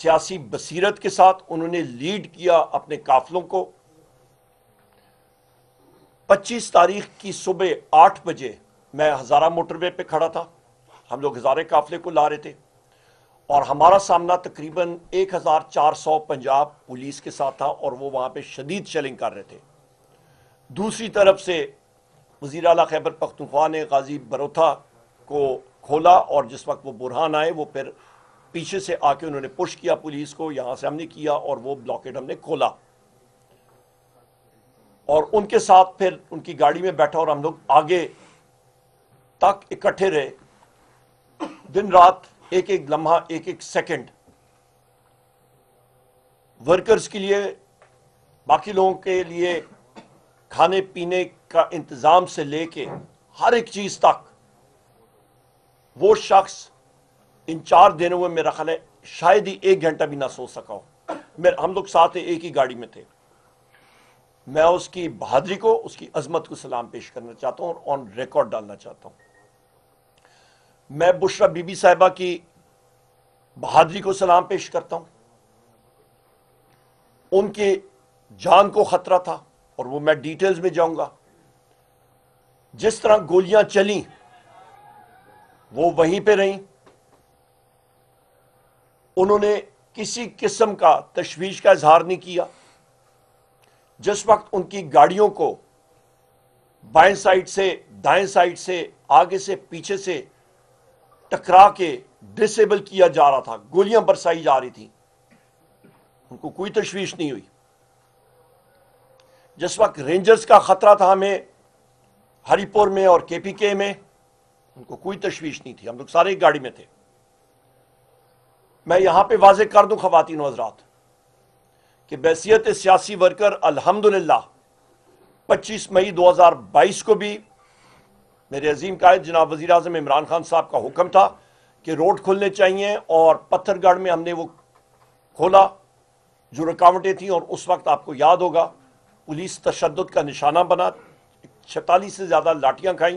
सियासी बसीरत के साथ उन्होंने लीड किया अपने काफिलों को, पच्चीस तारीख की सुबह आठ बजे मैं हज़ारा मोटरवे पे खड़ा था। हम लोग हज़ारे काफिले को ला रहे थे और हमारा सामना तकरीबन एक हज़ार चार सौ पंजाब पुलिस के साथ था और वो वहाँ पे शदीद शेलिंग कर रहे थे। दूसरी तरफ से वज़ीर आला खैबर पख्तूनख्वा ने गाजी बरोथा को खोला और जिस वक्त वो बुरहान आए वो फिर पीछे से आके उन्होंने पुश किया पुलिस को, यहाँ से हमने किया और वो ब्लॉकेड हमने खोला और उनके साथ फिर उनकी गाड़ी में बैठा और हम लोग आगे तक इकट्ठे रहे, दिन रात, एक एक लम्हा, एक एक सेकंड वर्कर्स के लिए, बाकी लोगों के लिए खाने पीने का इंतजाम से लेके हर एक चीज तक। वो शख्स इन चार दिनों में मेरा ख्याल है शायद ही एक घंटा भी ना सो सका हो। मेरे हम लोग साथ एक ही गाड़ी में थे। मैं उसकी बहादुरी को, उसकी अजमत को सलाम पेश करना चाहता हूँ और ऑन रिकॉर्ड डालना चाहता हूँ। मैं बुशरा बीबी साहिबा की बहादुरी को सलाम पेश करता हूँ। उनके जान को खतरा था और वो मैं डिटेल्स में जाऊंगा। जिस तरह गोलियां चली वो वहीं पे रहीं, उन्होंने किसी किस्म का तशवीश का इजहार नहीं किया। जिस वक्त उनकी गाड़ियों को बाएं साइड से, दाएं साइड से, आगे से, पीछे से टकरा के डिसेबल किया जा रहा था, गोलियां बरसाई जा रही थी, उनको कोई तशवीश नहीं हुई। जिस वक्त रेंजर्स का खतरा था हमें हरिपुर में और केपीके में, उनको कोई तशवीश नहीं थी। हम लोग सारे एक गाड़ी में थे। मैं यहां पे वाजे कर दूं खवातीन और हज़रात कि बैसियत सियासी वर्कर अल्हम्दुलिल्लाह पच्चीस मई दो हज़ार बाईस को भी मेरे अजीम कायद जनाब वजीर आजम इमरान खान साहब का हुक्म था कि रोड खुलने चाहिए और पत्थरगढ़ में हमने वो खोला जो रुकावटें थीं। और उस वक्त आपको याद होगा पुलिस तशद्दुद का निशाना बना, छतालीस से ज़्यादा लाठियां खाईं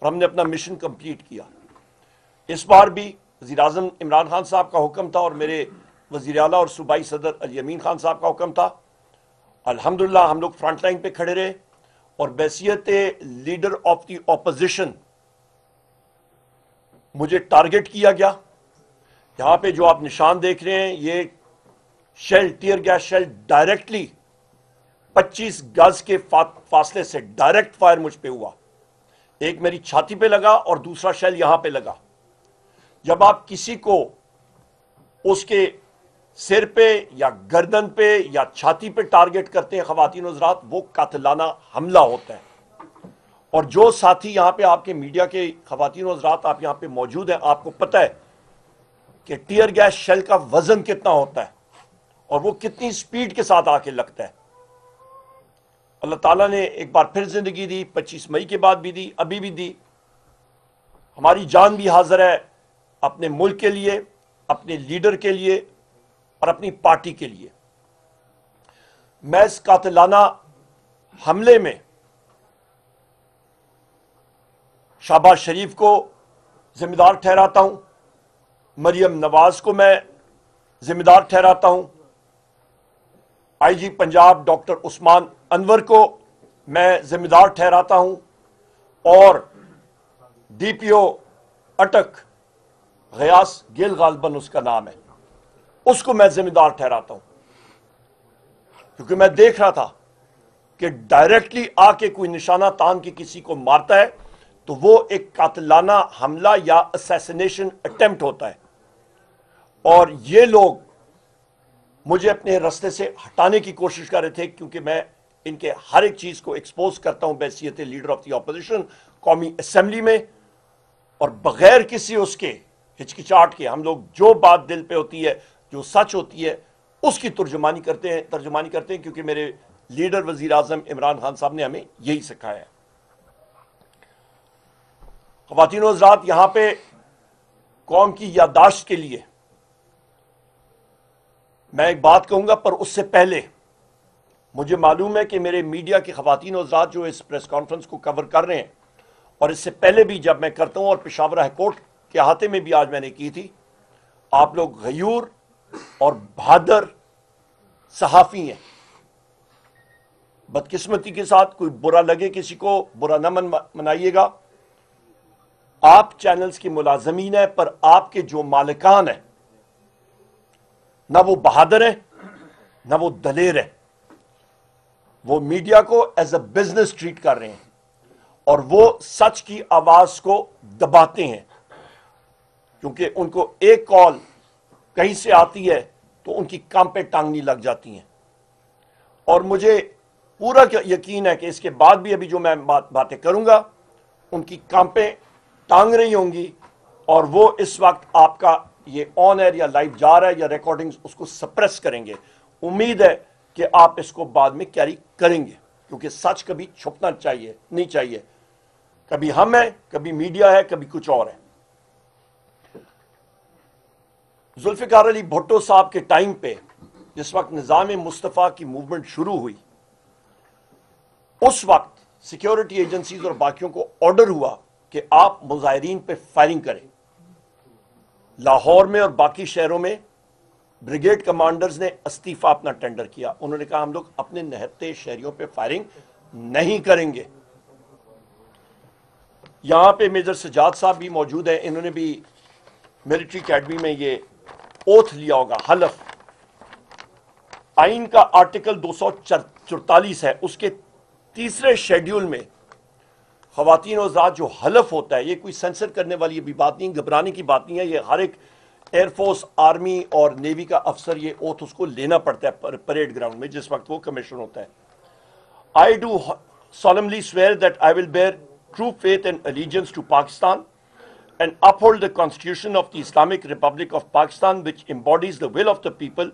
और हमने अपना मिशन कंप्लीट किया। इस बार भी वज़ीर आज़म इमरान खान साहब का हुक्म था और मेरे वज़ीर आला और सूबाई सदर अली अमीन खान साहब का हुक्म था। अल्हम्दुलिल्लाह हम लोग फ्रंट लाइन पर खड़े रहे और बैसियत लीडर ऑफ द ऑपोजिशन मुझे टारगेट किया गया। यहाँ पे जो आप निशान देख रहे हैं ये shell, tear gas shell directly पच्चीस गज के फासले से डायरेक्ट फायर मुझ पे हुआ। एक मेरी छाती पे लगा और दूसरा शेल यहां पे लगा। जब आप किसी को उसके सिर पे या गर्दन पे या छाती पे टारगेट करते हैं खवातीन और हज़रात, वो कातिलाना हमला होता है। और जो साथी यहां पे आपके मीडिया के खवातीन और हज़रात आप यहां पे मौजूद हैं, आपको पता है कि टीयर गैस शेल का वजन कितना होता है और वो कितनी स्पीड के साथ आके लगता है। अल्लाह ताला ने एक बार फिर जिंदगी दी, पच्चीस मई के बाद भी दी, अभी भी दी। हमारी जान भी हाजिर है अपने मुल्क के लिए, अपने लीडर के लिए और अपनी पार्टी के लिए। मैं इस कातिलाना हमले में शहबाज शरीफ को जिम्मेदार ठहराता हूं, मरियम नवाज को मैं जिम्मेदार ठहराता हूं, आईजी पंजाब डॉक्टर उस्मान अनवर को मैं जिम्मेदार ठहराता हूं और डीपीओ अटक गयास गिल गालबन उसका नाम है, उसको मैं जिम्मेदार ठहराता हूं। क्योंकि मैं देख रहा था कि डायरेक्टली आके कोई निशाना तान के किसी को मारता है तो वो एक कातिलाना हमला या असैसिनेशन अटेम्प्ट होता है और ये लोग मुझे अपने रास्ते से हटाने की कोशिश कर रहे थे क्योंकि मैं इनके हर एक चीज को एक्सपोज करता हूं बैसियत लीडर ऑफ द ऑपोजिशन कौमी असेंबली में। और बगैर किसी उसके हिचकिचाहट के हम लोग जो बात दिल पे होती है, जो सच होती है, उसकी तर्जुमानी करते हैं तर्जुमानी करते हैं क्योंकि मेरे लीडर वजीर आजम इमरान खान साहब ने हमें यही सिखाया है। ख्वातीन और हज़रात, यहां पर कौम की यादाश्त के लिए मैं एक बात कहूंगा, पर उससे पहले मुझे मालूम है कि मेरे मीडिया के खवातीन और हज़रात जो इस प्रेस कॉन्फ्रेंस को कवर कर रहे हैं और इससे पहले भी जब मैं करता हूं और पेशावर हाईकोर्ट के अहाते में भी आज मैंने की थी, आप लोग गयूर और बहादुर सहाफ़ी हैं। बदकिस्मती के साथ, कोई बुरा लगे किसी को बुरा ना मनाइएगा, आप चैनल्स के मुलाजमीन हैं पर आपके जो मालिकान हैं ना वो बहादुर है ना वो दलेर है, वो मीडिया को एज अ बिजनेस ट्रीट कर रहे हैं और वो सच की आवाज को दबाते हैं, क्योंकि उनको एक कॉल कहीं से आती है तो उनकी काम पे टांगनी लग जाती है। और मुझे पूरा यकीन है कि इसके बाद भी अभी जो मैं बात बातें करूंगा उनकी काम पे टांग रही होंगी और वो इस वक्त आपका ये ऑन एयर या लाइव जा रहा है या रिकॉर्डिंग्स उसको सप्रेस करेंगे। उम्मीद है कि आप इसको बाद में कैरी करेंगे, क्योंकि सच कभी छुपना चाहिए नहीं चाहिए, कभी हम है कभी मीडिया है कभी कुछ और है। जुल्फिकार अली भुट्टो साहब के टाइम पे जिस वक्त निज़ाम मुस्तफ़ा की मूवमेंट शुरू हुई उस वक्त सिक्योरिटी एजेंसीज और बाकियों को ऑर्डर हुआ कि आप मुजाहिरीन पे फायरिंग करें। लाहौर में और बाकी शहरों में ब्रिगेड कमांडर्स ने इस्तीफा अपना टेंडर किया, उन्होंने कहा हम लोग अपने निहत्ते शहरियों पे फायरिंग नहीं करेंगे। यहां पे मेजर सजाद साहब भी मौजूद हैं, इन्होंने भी मिलिट्री अकेडमी में ये ओथ लिया होगा, हलफ। आइन का आर्टिकल दो सौ चौतालीस है, उसके तीसरे शेड्यूल में ख्वातीन और ज़ात जो हलफ होता है, ये कोई सेंसर करने वाली भी बात नहीं, घबराने की बात नहीं है, ये हर एक एयरफोर्स आर्मी और नेवी का अफसर ये ओथ उसको लेना पड़ता है परेड ग्राउंड में जिस वक्त वो कमीशन होता है। I do solemnly swear that I will bear true faith and allegiance to Pakistan and uphold the constitution of the Islamic Republic of Pakistan which embodies the will of the people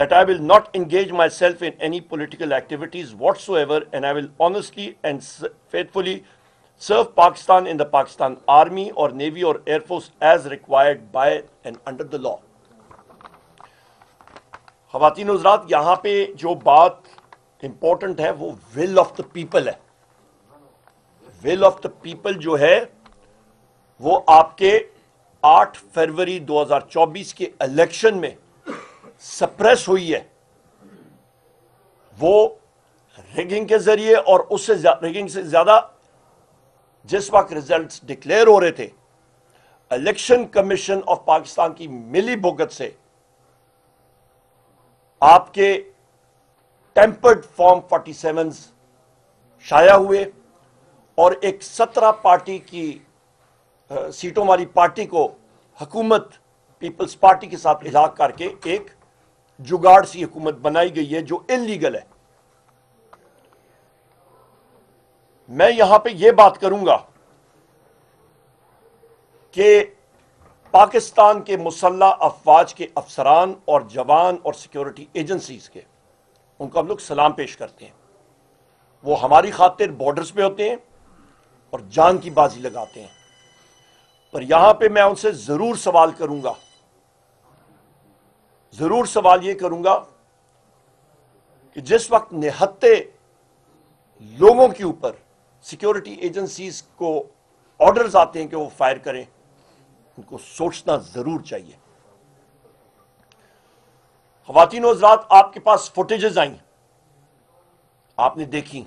that I will not engage myself in any political activities whatsoever and I will honestly and faithfully serve Pakistan in the Pakistan Army or Navy or Air Force as required by and under the law. Khawateen aur hazrat, yahan pe jo baat important hai wo will of the people hai. Will of the people jo hai wo aapke आठ फरवरी दो हज़ार चौबीस के election mein suppress हुई है, वो rigging के जरिए और उससे रिगिंग से ज्यादा जिस वक्त रिजल्ट्स डिक्लेयर हो रहे थे इलेक्शन कमीशन ऑफ पाकिस्तान की मिली भुगत से आपके टेम्पर्ड फॉर्म सैंतालीस शाया हुए और एक सत्रह पार्टी की आ, सीटों वाली पार्टी को हुकूमत पीपल्स पार्टी के साथ इलाक करके एक जुगाड़ सी हुकूमत बनाई गई है जो इलीगल है। मैं यहां पे यह बात करूंगा कि पाकिस्तान के मुसल्ला अफवाज के अफसरान और जवान और सिक्योरिटी एजेंसीज के उनको हम लोग सलाम पेश करते हैं, वो हमारी खातिर बॉर्डर्स पे होते हैं और जान की बाजी लगाते हैं। पर यहां पे मैं उनसे जरूर सवाल करूंगा, जरूर सवाल यह करूंगा कि जिस वक्त निहत्ते लोगों के ऊपर सिक्योरिटी एजेंसीज को ऑर्डर्स आते हैं कि वो फायर करें, उनको सोचना जरूर चाहिए। ख्वातीन और हज़रात, आपके पास फुटेजेस आई, आपने देखी,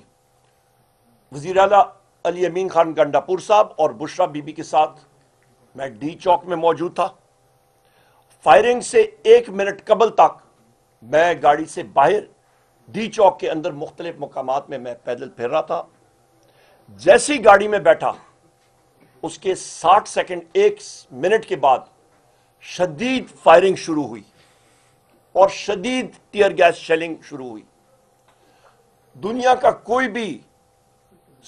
वजीर आला अली अमीन खान गंडापुर साहब और बुशरा बीबी के साथ मैं डी चौक में मौजूद था। फायरिंग से एक मिनट कबल तक मैं गाड़ी से बाहर डी चौक के अंदर मुख्तलिफ मकामात में मैं पैदल फिर रहा था। जैसी गाड़ी में बैठा उसके साठ सेकंड एक मिनट के बाद शदीद फायरिंग शुरू हुई और शदीद टीयर गैस शेलिंग शुरू हुई। दुनिया का कोई भी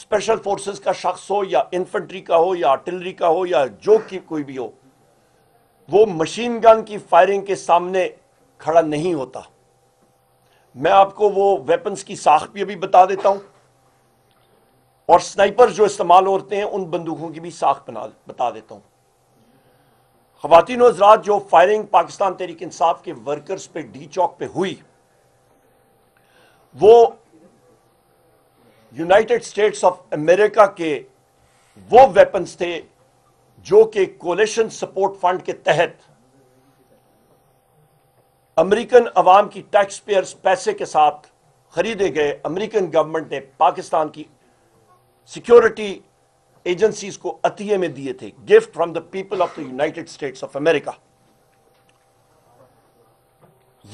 स्पेशल फोर्सेस का शख्स हो या इन्फेंट्री का हो या आर्टिलरी का हो या जो की कोई भी हो, वो मशीन गन की फायरिंग के सामने खड़ा नहीं होता। मैं आपको वो वेपन्स की साख भी अभी बता देता हूं और स्नाइपर जो इस्तेमाल होते हैं उन बंदूकों की भी साख बना बता देता हूं। ख्वातीन और हज़रात, जो फायरिंग पाकिस्तान तहरीक इंसाफ के वर्कर्स पे डी चौक पे हुई वो यूनाइटेड स्टेट्स ऑफ अमेरिका के वो वेपन्स थे जो कि कोलिशन सपोर्ट फंड के तहत अमेरिकन अवाम की टैक्स पेयर्स पैसे के साथ खरीदे गए। अमेरिकन गवर्नमेंट ने पाकिस्तान की सिक्योरिटी एजेंसीज को अतिये में दिए थे, gift from the people of the United States of America.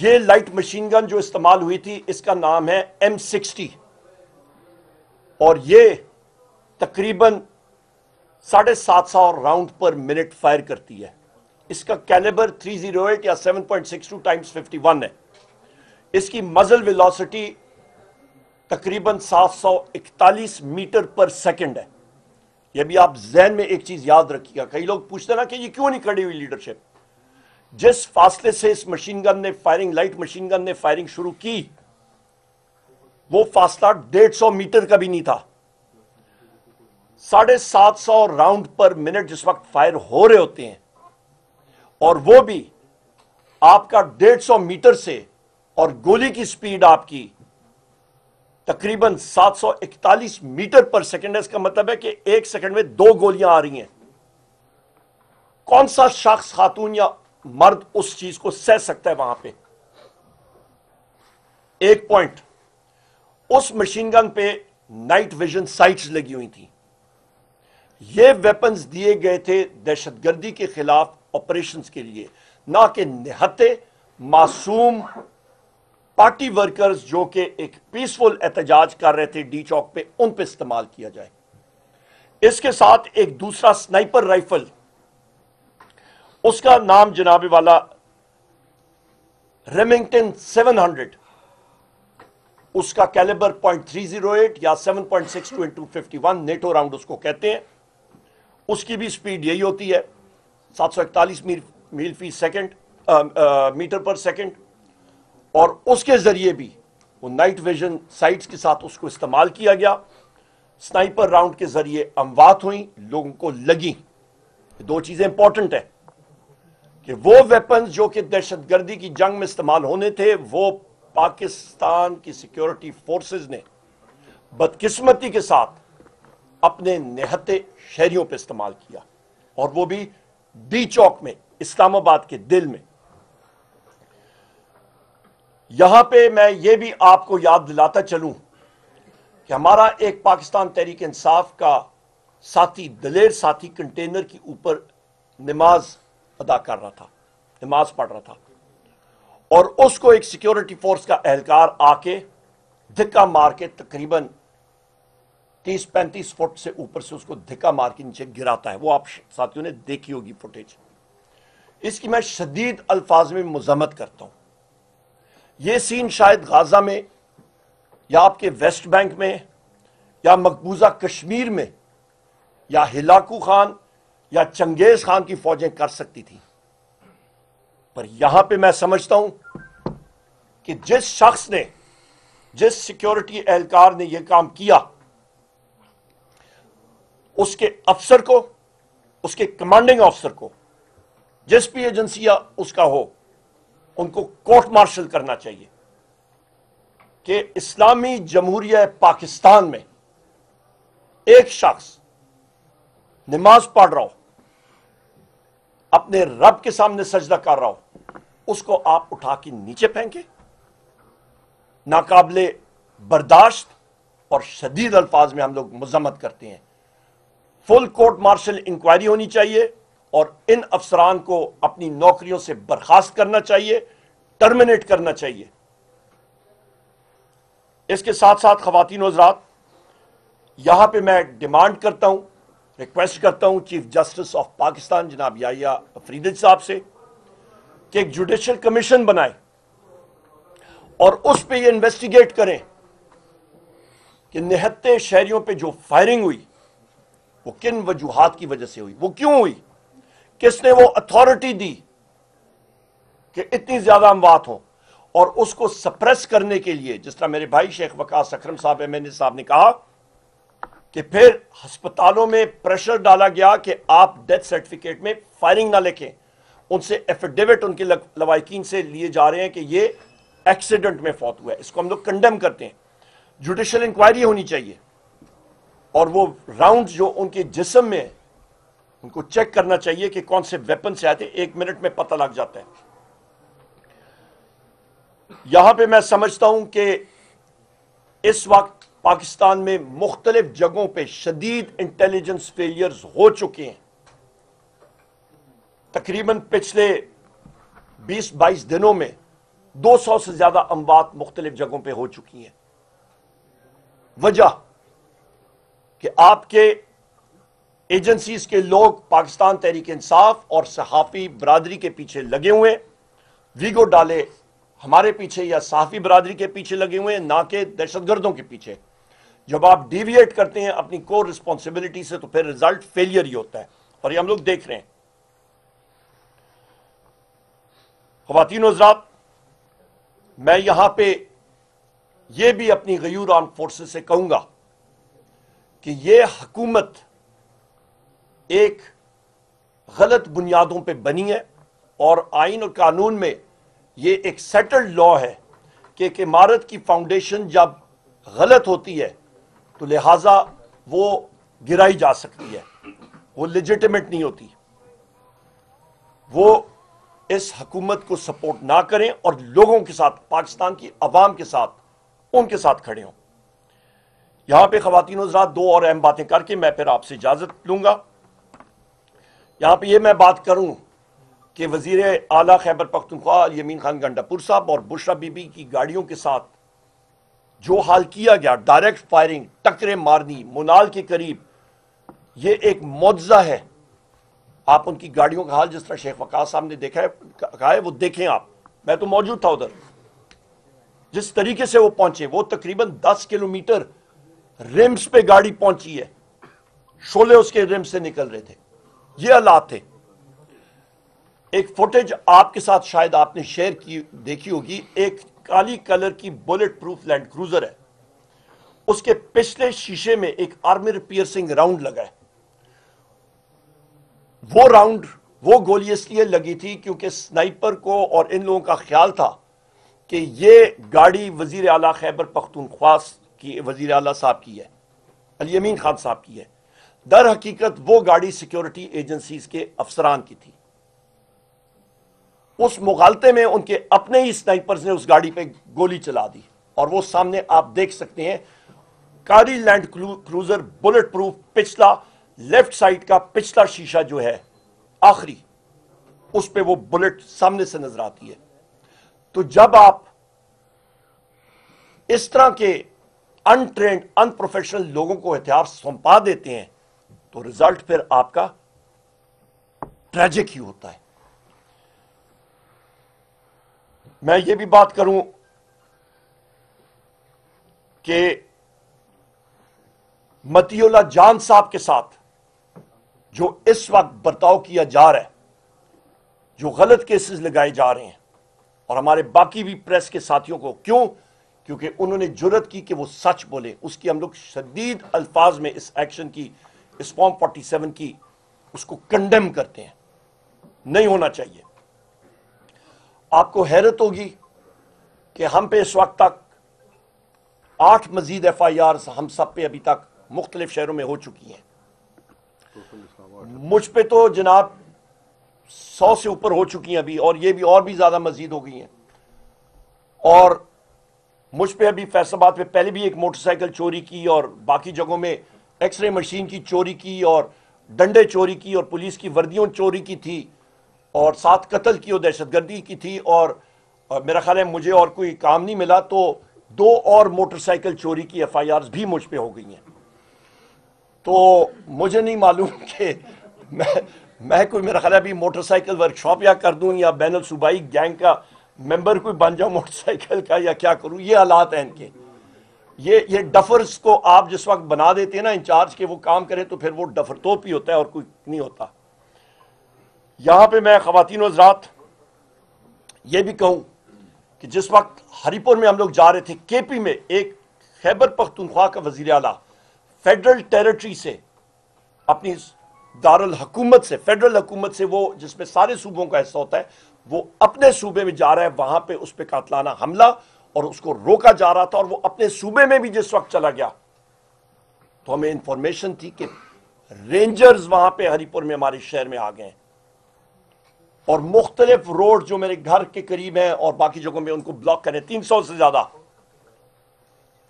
ये लाइट मशीन गन जो इस्तेमाल हुई थी इसका नाम है एम सिक्सटी, और ये तकरीबन साढ़े सात सौ राउंड पर मिनट फायर करती है। इसका कैलिबर तीन सौ आठ या सात पॉइंट सिक्स टू टाइम्स इक्यावन है। इसकी मजल वेलोसिटी तकरीबन सात सौ इकतालीस मीटर पर सेकंड है। यह भी आप जहन में एक चीज याद रखिएगा, कई लोग पूछते ना कि ये क्यों नहीं खड़ी हुई लीडरशिप। जिस फासले से इस मशीन गन ने फायरिंग लाइट मशीन गन ने फायरिंग शुरू की वो फासला डेढ़ सौ मीटर का भी नहीं था। साढ़े सात सौ राउंड पर मिनट जिस वक्त फायर हो रहे होते हैं, और वो भी आपका डेढ़ सौ मीटर से, और गोली की स्पीड आपकी तकरीबन सात सौ इकतालीस मीटर पर सेकेंड है। इसका मतलब है कि एक सेकेंड में दो गोलियां आ रही हैं। कौन सा शख्स, खातून या मर्द, उस चीज को सह सकता है वहां पे? एक पॉइंट, उस मशीन गन पे नाइट विजन साइट्स लगी हुई थी। ये वेपन्स दिए गए थे दहशतगर्दी के खिलाफ ऑपरेशंस के लिए, ना कि निहत्ते मासूम पार्टी वर्कर्स जो कि एक पीसफुल एहतजाज कर रहे थे डी चौक पे, उन पे इस्तेमाल किया जाए। इसके साथ एक दूसरा स्नाइपर राइफल, उसका नाम जनाब वाला रेमिंगटन सात सौ, उसका calibre point three zero eight या सात पॉइंट सिक्स टू इनटू इक्यावन नेटो राउंड उसको कहते हैं। उसकी भी स्पीड यही होती है सात सौ इकतालीस मील फी सेकंड मीटर पर सेकंड, और उसके जरिए भी वो नाइट विजन साइट्स के साथ उसको इस्तेमाल किया गया। स्नाइपर राउंड के जरिए अमवात हुई, लोगों को लगी। दो चीजें इंपॉर्टेंट है कि वो वेपन्स जो कि दहशतगर्दी की जंग में इस्तेमाल होने थे वो पाकिस्तान की सिक्योरिटी फोर्सेस ने बदकिस्मती के साथ अपने निहत्ते शहरियों पर इस्तेमाल किया, और वो भी डी चौक में, इस्लामाबाद के दिल में। यहां पे मैं ये भी आपको याद दिलाता चलूं कि हमारा एक पाकिस्तान तहरीक इंसाफ का साथी, दलेर साथी, कंटेनर के ऊपर नमाज अदा कर रहा था, नमाज पढ़ रहा था, और उसको एक सिक्योरिटी फोर्स का अहलकार आके धिक्का मार के तकरीबन तीस पैंतीस फुट से ऊपर से उसको धिक्का मार के नीचे गिराता है। वो आप साथियों ने देखी होगी फुटेज। इसकी मैं शदीद अल्फाज में मजम्मत करता हूं। ये सीन शायद गाजा में या आपके वेस्ट बैंक में या मकबूजा कश्मीर में या हिलाकू खान या चंगेज खान की फौजें कर सकती थी, पर यहां पे मैं समझता हूं कि जिस शख्स ने, जिस सिक्योरिटी एहलकार ने यह काम किया, उसके अफसर को, उसके कमांडिंग ऑफिसर को, जिस भी एजेंसी उसका हो, उनको कोर्ट मार्शल करना चाहिए कि इस्लामी जमहूरिया पाकिस्तान में एक शख्स नमाज पढ़ रहा हो, अपने रब के सामने सजदा कर रहा हो, उसको आप उठा के नीचे फेंके। नाकाबिले बर्दाश्त और शदीद अल्फाज में हम लोग मजम्मत करते हैं। फुल कोर्ट मार्शल इंक्वायरी होनी चाहिए और इन अफसरान को अपनी नौकरियों से बर्खास्त करना चाहिए, टर्मिनेट करना चाहिए। इसके साथ साथ खवातीन और हज़रात, यहां पे मैं डिमांड करता हूं, रिक्वेस्ट करता हूं चीफ जस्टिस ऑफ पाकिस्तान जनाब याहिया अफरीदी साहब से कि एक जुडिशल कमीशन बनाए और उस पे ये इन्वेस्टिगेट करें कि निहत्ते शहरियों पे जो फायरिंग हुई वो किन वजूहात की वजह से हुई, वो क्यों हुई, किसने वो अथॉरिटी दी कि इतनी ज्यादा अमवात हो, और उसको सप्रेस करने के लिए, जिस तरह मेरे भाई शेख वकास अकरम साहब एम एन ए साहब ने कहा कि फिर हस्पतालों में प्रेशर डाला गया कि आप डेथ सर्टिफिकेट में फायरिंग ना लिखें। उनसे एफिडेविट उनके लवाकिन से लिए जा रहे हैं कि ये एक्सीडेंट में फौत हुआ है। इसको हम लोग कंडेम करते हैं। जुडिशल इंक्वायरी होनी चाहिए और वो राउंड जो उनके जिस्म में है उनको चेक करना चाहिए कि कौन से वेपन से आए थे। एक मिनट में पता लग जाता है। यहां पे मैं समझता हूं कि इस वक्त पाकिस्तान में मुख्तलिफ जगहों पे शदीद इंटेलिजेंस फेलियर्स हो चुके हैं। तकरीबन पिछले बीस बाईस दिनों में दो सौ से ज्यादा अमवात मुख्तलिफ जगहों पर हो चुकी हैं। वजह कि आपके एजेंसीज के लोग पाकिस्तान तहरीक इंसाफ और सहाफ़ी बरादरी के पीछे लगे हुए हैं, वीगो डाले हमारे पीछे या सहाफ़ी बरादरी के पीछे लगे हुए हैं, ना कि दहशतगर्दों के पीछे। जब आप डिविएट करते हैं अपनी कोर रिस्पॉन्सिबिलिटी से तो फिर रिजल्ट फेलियर ही होता है, और ये हम लोग देख रहे हैं। ख्वातीन और हज़रात, मैं यहां पे ये भी अपनी गैर आर्म फोर्सेस से कहूंगा कि ये हकूमत एक गलत बुनियादों पे बनी है, और आइन और कानून में ये एक सेटल्ड लॉ है कि एक इमारत की फाउंडेशन जब गलत होती है तो लिहाजा वो गिराई जा सकती है, वो लेजिटिमेट नहीं होती। वो इस हकूमत को सपोर्ट ना करें और लोगों के साथ, पाकिस्तान की आवाम के साथ, उनके साथ खड़े हों। यहां पर ख्वातीन और हज़रात, दो और अहम बातें करके मैं फिर आपसे इजाजत लूंगा। यहां पर यह मैं बात करूं कि वजीर आला खैबर पख्तूनख्वा अली अमीन खान गंडापुर साहब और बुशरा बीबी की गाड़ियों के साथ जो हाल किया गया, डायरेक्ट फायरिंग, टकरे मारनी मुनाल के करीब, ये एक मुआवजा है। आप उनकी गाड़ियों का हाल जिस तरह शेख वकास साहब ने देखा है, कहा है, वो देखें आप, मैं तो मौजूद था उधर। जिस तरीके से वो पहुंचे, वो तकरीबन दस किलोमीटर रिम्स पे गाड़ी पहुंची है, शोले उसके रिम्स से निकल रहे थे। ये हालात थे। एक फुटेज आपके साथ शायद आपने शेयर की, देखी होगी। एक काली कलर की बुलेट प्रूफ लैंड क्रूजर है, उसके पिछले शीशे में एक आर्मर पियर्सिंग राउंड लगा है। वो राउंड, वो गोली इसलिए लगी थी क्योंकि स्नाइपर को और इन लोगों का ख्याल था कि ये गाड़ी वजीर आला खैबर पख्तूनख्वा की, वजीर आला साहब की है, अली अमीन खान साहब की है। दर हकीकत वो गाड़ी सिक्योरिटी एजेंसीज के अफसरान की थी। उस मुगालते में उनके अपने ही स्नाइपर्स ने उस गाड़ी पे गोली चला दी, और वो सामने आप देख सकते हैं, कारी लैंड क्रूजर बुलेट प्रूफ, पिछला लेफ्ट साइड का पिछला शीशा जो है आखिरी, उस पे वो बुलेट सामने से नजर आती है। तो जब आप इस तरह के अनट्रेंड, अनप्रोफेशनल लोगों को हथियार सौंपा देते हैं तो रिजल्ट फिर आपका ट्रेजिक ही होता है। मैं ये भी बात करूं कि मतीउल्ला जान साहब के साथ जो इस वक्त बर्ताव किया जा रहा है, जो गलत केसेस लगाए जा रहे हैं, और हमारे बाकी भी प्रेस के साथियों को, क्यों? क्योंकि उन्होंने जुर्रत की कि वो सच बोले। उसकी हम लोग शदीद अल्फाज में इस एक्शन की, इस फॉर्म फोर्टी सेवन की, उसको कंडेम करते हैं। नहीं होना चाहिए। आपको हैरत होगी कि हम पे इस वक्त तक आठ मजीद एफ आई आर हम सब पे अभी तक मुख्तलिफ शहरों में हो चुकी हैं। मुझ पे तो जनाब सौ से ऊपर हो चुकी हैं अभी, और ये भी और भी ज्यादा मजीद हो गई हैं। और मुझ पे अभी फैसलाबाद में पहले भी एक मोटरसाइकिल चोरी की, और बाकी जगहों में एक्सरे मशीन की चोरी की, और डंडे चोरी की, और पुलिस की वर्दियों चोरी की थी, और साथ कत्ल की और दहशतगर्दी की थी। और, और मेरा ख्याल है मुझे और कोई काम नहीं मिला तो दो और मोटरसाइकिल चोरी की एफ आई आर भी मुझ पे हो गई हैं। तो मुझे नहीं मालूम कि मैं मैं कोई, मेरा ख्याल है अभी मोटरसाइकिल वर्कशॉप या कर दूं, या बैनुल सूबाई गैंग का मेंबर कोई बन जाऊँ मोटरसाइकिल का, या क्या करूं। ये हालात हैं इनके। ये ये डफर्स को आप जिस वक्त बना देते हैं ना इंचार्ज के, वो काम करें तो फिर वो डफर तोप ही होता है और कोई नहीं होता। यहाँ पे मैं ख़वातीन और हज़रात ये भी कहूँ कि जिस वक्त हरीपुर में हम लोग जा रहे थे, केपी में एक खैबर पख्तूनख्वा का वज़ीर आला फेडरल टेरिटरी से, अपनी दारुल हकूमत से, फेडरल हकूमत से, वो जिसमें सारे सूबों का हिस्सा होता है, वो अपने सूबे में जा रहा है। वहाँ पे उस पर कातलाना हमला, और उसको रोका जा रहा था। और वो अपने सूबे में भी जिस वक्त चला गया तो हमें इंफॉर्मेशन थी कि रेंजर्स वहाँ पर हरीपुर में हमारे शहर में आ गए हैं, और मुख्तलिफ रोड जो मेरे घर के करीब हैं और बाकी जगहों में उनको ब्लॉक करें। तीन सौ से ज्यादा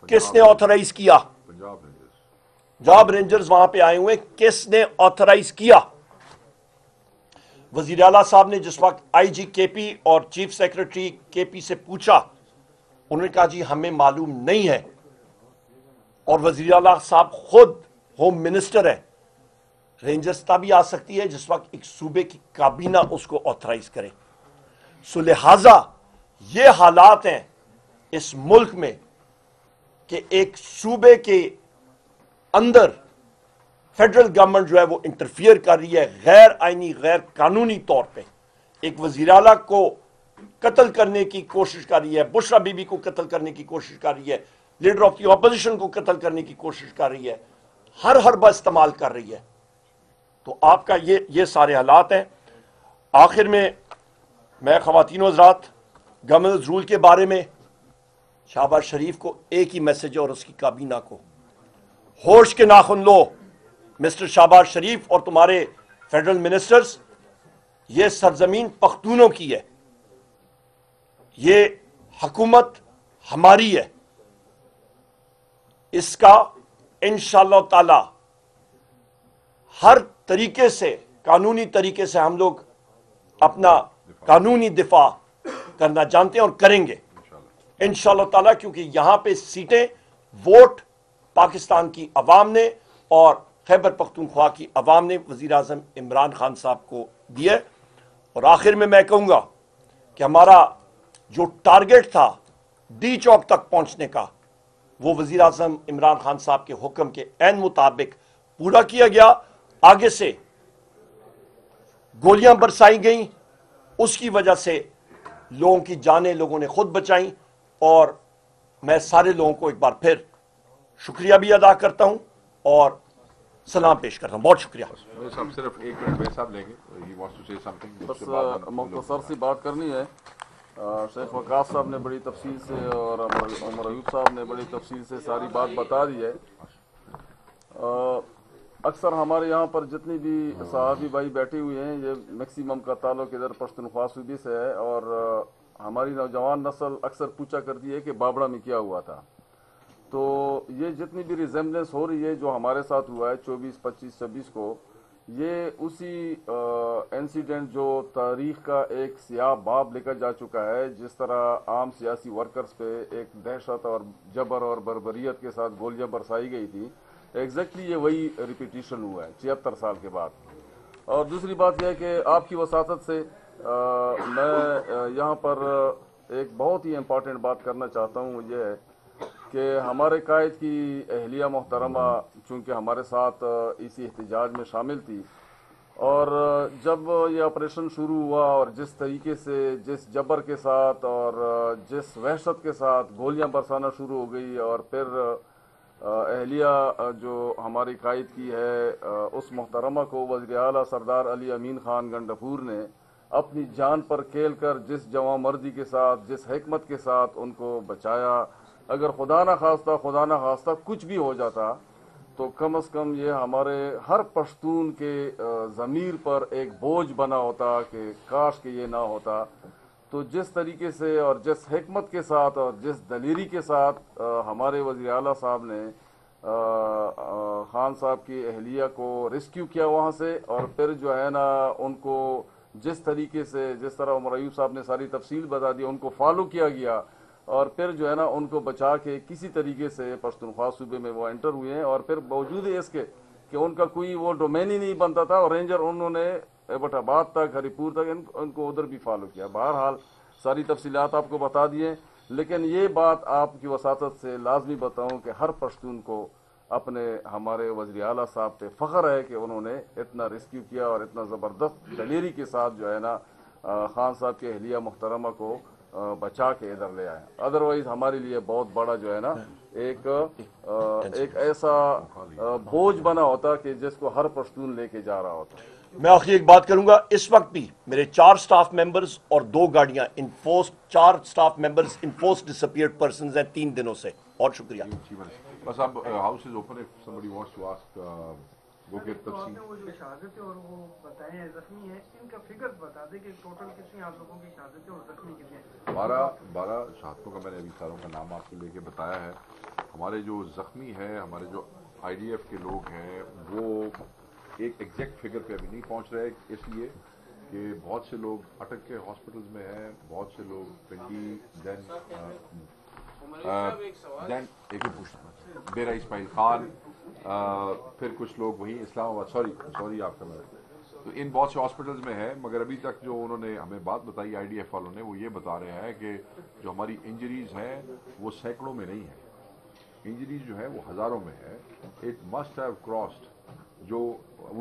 किसने ऑथराइज किया? पंजाब रेंजर्स वहां पे आए हुए, किसने ऑथराइज किया? वज़ीर आला साहब ने जिस वक्त आई जी के पी और चीफ सेक्रेटरी के पी से पूछा, उन्होंने कहा जी हमें मालूम नहीं है, और वज़ीर आला साहब खुद होम मिनिस्टर हैं। रेंजर्स तभी आ सकती है जिस वक्त एक सूबे की काबीना उसको ऑथराइज करे। सो लिहाजा ये हालात हैं इस मुल्क में कि एक सूबे के अंदर फेडरल गवर्नमेंट जो है वो इंटरफियर कर रही है गैर आइनी गैर कानूनी तौर पे। एक वज़ीर आला को कत्ल करने की कोशिश कर रही है, बुशरा बीबी को कत्ल करने की कोशिश कर रही है, लीडर ऑफ द ऑपोजिशन को कत्ल करने की कोशिश कर रही है, हर हरबा इस्तेमाल कर रही है। तो आपका ये ये सारे हालात हैं। आखिर में मैं ख़वातीन हज़रात, गवर्नर्स रूल के बारे में शहबाज शरीफ को एक ही मैसेज है और उसकी काबीना को, होश के नाखुन लो मिस्टर शहबाज शरीफ और तुम्हारे फेडरल मिनिस्टर्स। ये सरजमीन पख्तूनों की है, ये हकूमत हमारी है, इसका इंशाअल्लाह ताला हर तरीके से कानूनी तरीके से हम लोग अपना कानूनी दिफा करना जानते हैं और करेंगे इंशाअल्लाह ताला, क्योंकि यहाँ पे सीटें वोट पाकिस्तान की अवाम ने और खैबर पख्तूनख्वा की अवाम ने वज़ीर आज़म इमरान खान साहब को दिए। और आखिर में मैं कहूँगा कि हमारा जो टारगेट था डी चौक तक पहुँचने का, वो वज़ीर आज़म इमरान खान साहब के हुक्म के ऐन मुताबिक पूरा किया गया। आगे से गोलियां बरसाई गईं, उसकी वजह से लोगों की जानें लोगों ने खुद बचाई, और मैं सारे लोगों को एक बार फिर शुक्रिया भी अदा करता हूं और सलाम पेश करता हूं। बहुत शुक्रिया। हम सिर्फ एक मिनट भाई साहब लेंगे, बस मुख्तसर सी बात करनी है। शेख वकास साहब ने बड़ी तफसील से और उमर अयूब साहब ने बड़ी तफसील से सारी बात बता दी है। अक्सर हमारे यहाँ पर जितनी भी सहाबी भाई बैठे हुए हैं, ये मैक्सिमम का ताल्लुक इधर पश्तूनख्वा सूबे से है, और हमारी नौजवान नस्ल अक्सर पूछा करती है कि बाबड़ा में क्या हुआ था। तो ये जितनी भी रिजेम्बलेंस हो रही है जो हमारे साथ हुआ है चौबीस, पच्चीस, छब्बीस को, ये उसी इंसिडेंट जो तारीख का एक सियाह बाब लिखा जा चुका है, जिस तरह आम सियासी वर्कर्स पे एक दहशत और जबर और बर्बरियत के साथ गोलियां बरसाई गई थी, एग्जैक्टली ये वही रिपीटिशन हुआ है छिहत्तर साल के बाद। और दूसरी बात यह है कि आपकी वसासत से आ, मैं यहाँ पर एक बहुत ही इम्पॉर्टेंट बात करना चाहता हूँ, ये है कि हमारे कायद की अहलिया मोहतरमा चूँकि हमारे साथ इसी एहतजाज में शामिल थी, और जब ये ऑपरेशन शुरू हुआ और जिस तरीके से जिस जबर के साथ और जिस वहशत के साथ गोलियां बरसाना शुरू हो गई, और फिर अहलिया जो हमारी कायद की है उस मोहतरमा को वज़ीर आला सरदार अली अमीन ख़ान गंडापुर ने अपनी जान पर खेल कर जिस जवां मर्दी के साथ जिस हिकमत के साथ उनको बचाया। अगर खुदा ना खास्ता खुदा ना खास्ता कुछ भी हो जाता तो कम से कम ये हमारे हर पश्तून के ज़मीर पर एक बोझ बना होता कि काश के ये ना होता। तो जिस तरीके से और जिस हिकमत के साथ और जिस दलेरी के साथ हमारे वज़ीर आला साहब ने ख़ान साहब की अहलिया को रेस्क्यू किया वहाँ से, और फिर जो है ना उनको जिस तरीके से जिस तरह उमर अयूब साहब ने सारी तफसील बता दी, उनको फॉलो किया गया, और फिर जो है ना उनको बचा के किसी तरीके से पश्तूनख्वा सूबे में वो एंटर हुए हैं। और फिर बावजूद इसके कि उनका कोई वो डोमेन ही नहीं बनता था, और रेंजर उन्होंने अब्बोटाबाद तक हरिपुर तक इन, उनको उधर भी फॉलो किया। बहरहाल सारी तफसीलात आपको बता दिए, लेकिन ये बात आपकी वसासत से लाजमी बताऊँ कि हर पश्तून को अपने हमारे वज़ीर आला साहब पे फ़ख्र है कि उन्होंने इतना रेस्क्यू किया और इतना ज़बरदस्त दलेरी के साथ जो है ना ख़ान साहब के अहलिया मोहतरमा को बचा के इधर ले आए। अदरवाइज़ हमारे लिए बहुत बड़ा जो है ना एक आ, एक ऐसा बोझ बना होता कि जिसको हर पश्तून लेके जा रहा होता। मैं आखिरी एक बात करूँगा, इस वक्त भी मेरे चार स्टाफ मेंबर्स और दो गाड़ियाँ इनफोर्स, चार staff members enforced disappeared persons हैं तीन दिनों से। और शुक्रिया। बस अब house is open if somebody wants to ask वो के तफसील वो जो शहादतें और वो बताएं जख्मी हैं, इनका फिगर बता दें कि टोटल कितनी आप लोगों की शहादतें और जख्मी कितने हैं। बारह बारह शहादतों का मैंने अभी सारों का नाम आपको लेके बताया है। हमारे जो जख्मी है, हमारे जो आईडीएफ के लोग हैं, वो एक एग्जैक्ट फिगर पे अभी नहीं पहुंच रहे, इसलिए कि बहुत से लोग अटक के हॉस्पिटल्स में हैं, बहुत से लोग पिंडी देन देन एक पूछना डेरा इस्माइल खान, फिर कुछ लोग वहीं इस्लामाबाद, सॉरी सॉरी आपका मैं, तो इन बहुत से हॉस्पिटल्स में है। मगर अभी तक जो उन्होंने हमें बात बताई आईडीएफ वालों ने, वो ये बता रहे हैं कि जो हमारी इंजरीज हैं वो सैकड़ों में नहीं है, इंजरीज जो है वो हज़ारों में है। इट मस्ट हैव क्रॉस्ड, जो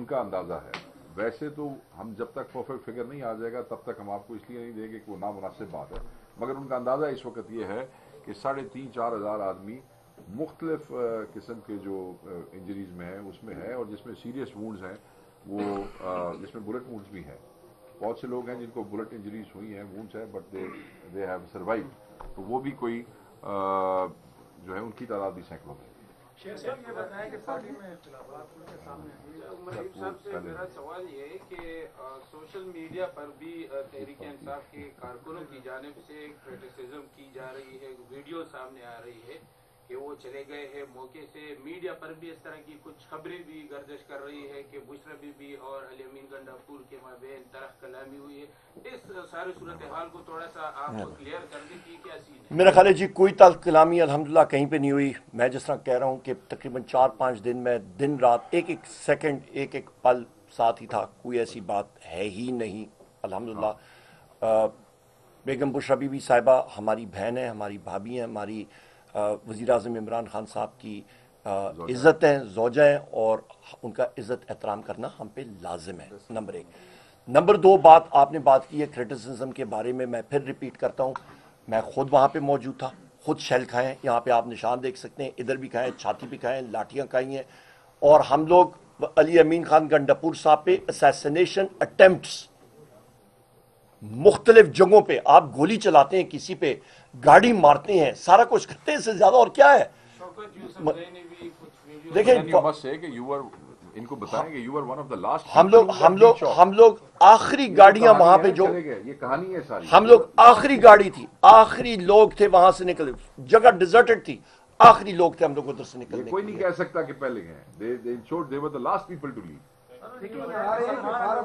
उनका अंदाज़ा है। वैसे तो हम जब तक परफेक्ट फिगर नहीं आ जाएगा तब तक हम आपको इसलिए नहीं देंगे कि वो नामुनासिब बात है, मगर उनका अंदाज़ा इस वक्त ये है कि साढ़े तीन चार हज़ार आदमी मुख्तलिफ किस्म के जो इंजरीज में है उसमें है, और जिसमें सीरियस वूंड्स हैं वो आ, जिसमें बुलेट वूंड्स भी हैं। बहुत से लोग हैं जिनको बुलेट इंजरीज हुई हैं, वूंड्स हैं, but they they have survive, तो वो भी कोई आ, जो है उनकी तादाद भी सैकड़ों में। शेख साहब ये बताएं कि पार्टी में इख्तिलाफात उनके सामने हैं। मरीज साहब से मेरा सवाल ये है कि सोशल मीडिया पर भी तहरीक इंसाफ के कारकुनों की जानिब से क्रिटिसिज्म की जा रही है, वीडियो सामने आ रही है कि वो चले गए हैं मौके से। मीडिया पर भी इस तरह की कुछ खबरें भी गर्दिश कर रही है कि बुशरा बीबी और अली अमीन गंडापुर के माबेन तरह कलामी हुई है। इस सारे सूरत हाल को थोड़ा सा आप क्लियर कर दें कि क्या सीन है। मेरा ख्याल है जी कोई तरह कलामी अल्हम्दुलिल्लाह कहीं पे नहीं हुई। मैं जिस तरह कह रहा हूँ कि तकरीबन चार पाँच दिन में दिन रात एक एक सेकेंड एक एक पल साथ ही था, कोई ऐसी बात है ही नहीं अल्हम्दुलिल्लाह। बेगम बुशरा बीबी साहिबा हमारी बहन है, हमारी भाभी हैं, हमारी वज़ीर आज़म इमरान खान साहब की इज़्ज़त हैं, ज़ौजा हैं, और उनका इज़्ज़त एहतराम करना हम पे लाजिम है, नंबर एक। नंबर दो, बात आपने बात की है क्रिटिसिज्म के बारे में, मैं फिर रिपीट करता हूँ, मैं ख़ुद वहाँ पे मौजूद था, ख़ुद शेल खाएँ, यहाँ पे आप निशान देख सकते हैं, इधर भी खाएँ, छाती भी खाएँ, लाठियाँ खाई हैं। और हम लोग अली अमीन खान गंडापुर साहब पे असैसिनेशन अटैम्प्ट्स मुख्तलिफ जगहों पे आप गोली चलाते हैं, किसी पे गाड़ी मारते हैं, सारा कुछ करते हैं, इससे ज्यादा और क्या है। देखें हम लोग हम लोग हम लोग आखिरी गाड़ियां वहां पे जो ये कहानी है सारी, हम लोग आखिरी गाड़ी थी, आखिरी लोग थे, वहां से निकले, जगह डिजर्टेड थी, आखिरी लोग थे हम लोग उधर से निकले। कोई नहीं कह सकता कि पहले गए, लास्ट पीपल टू लीव। आप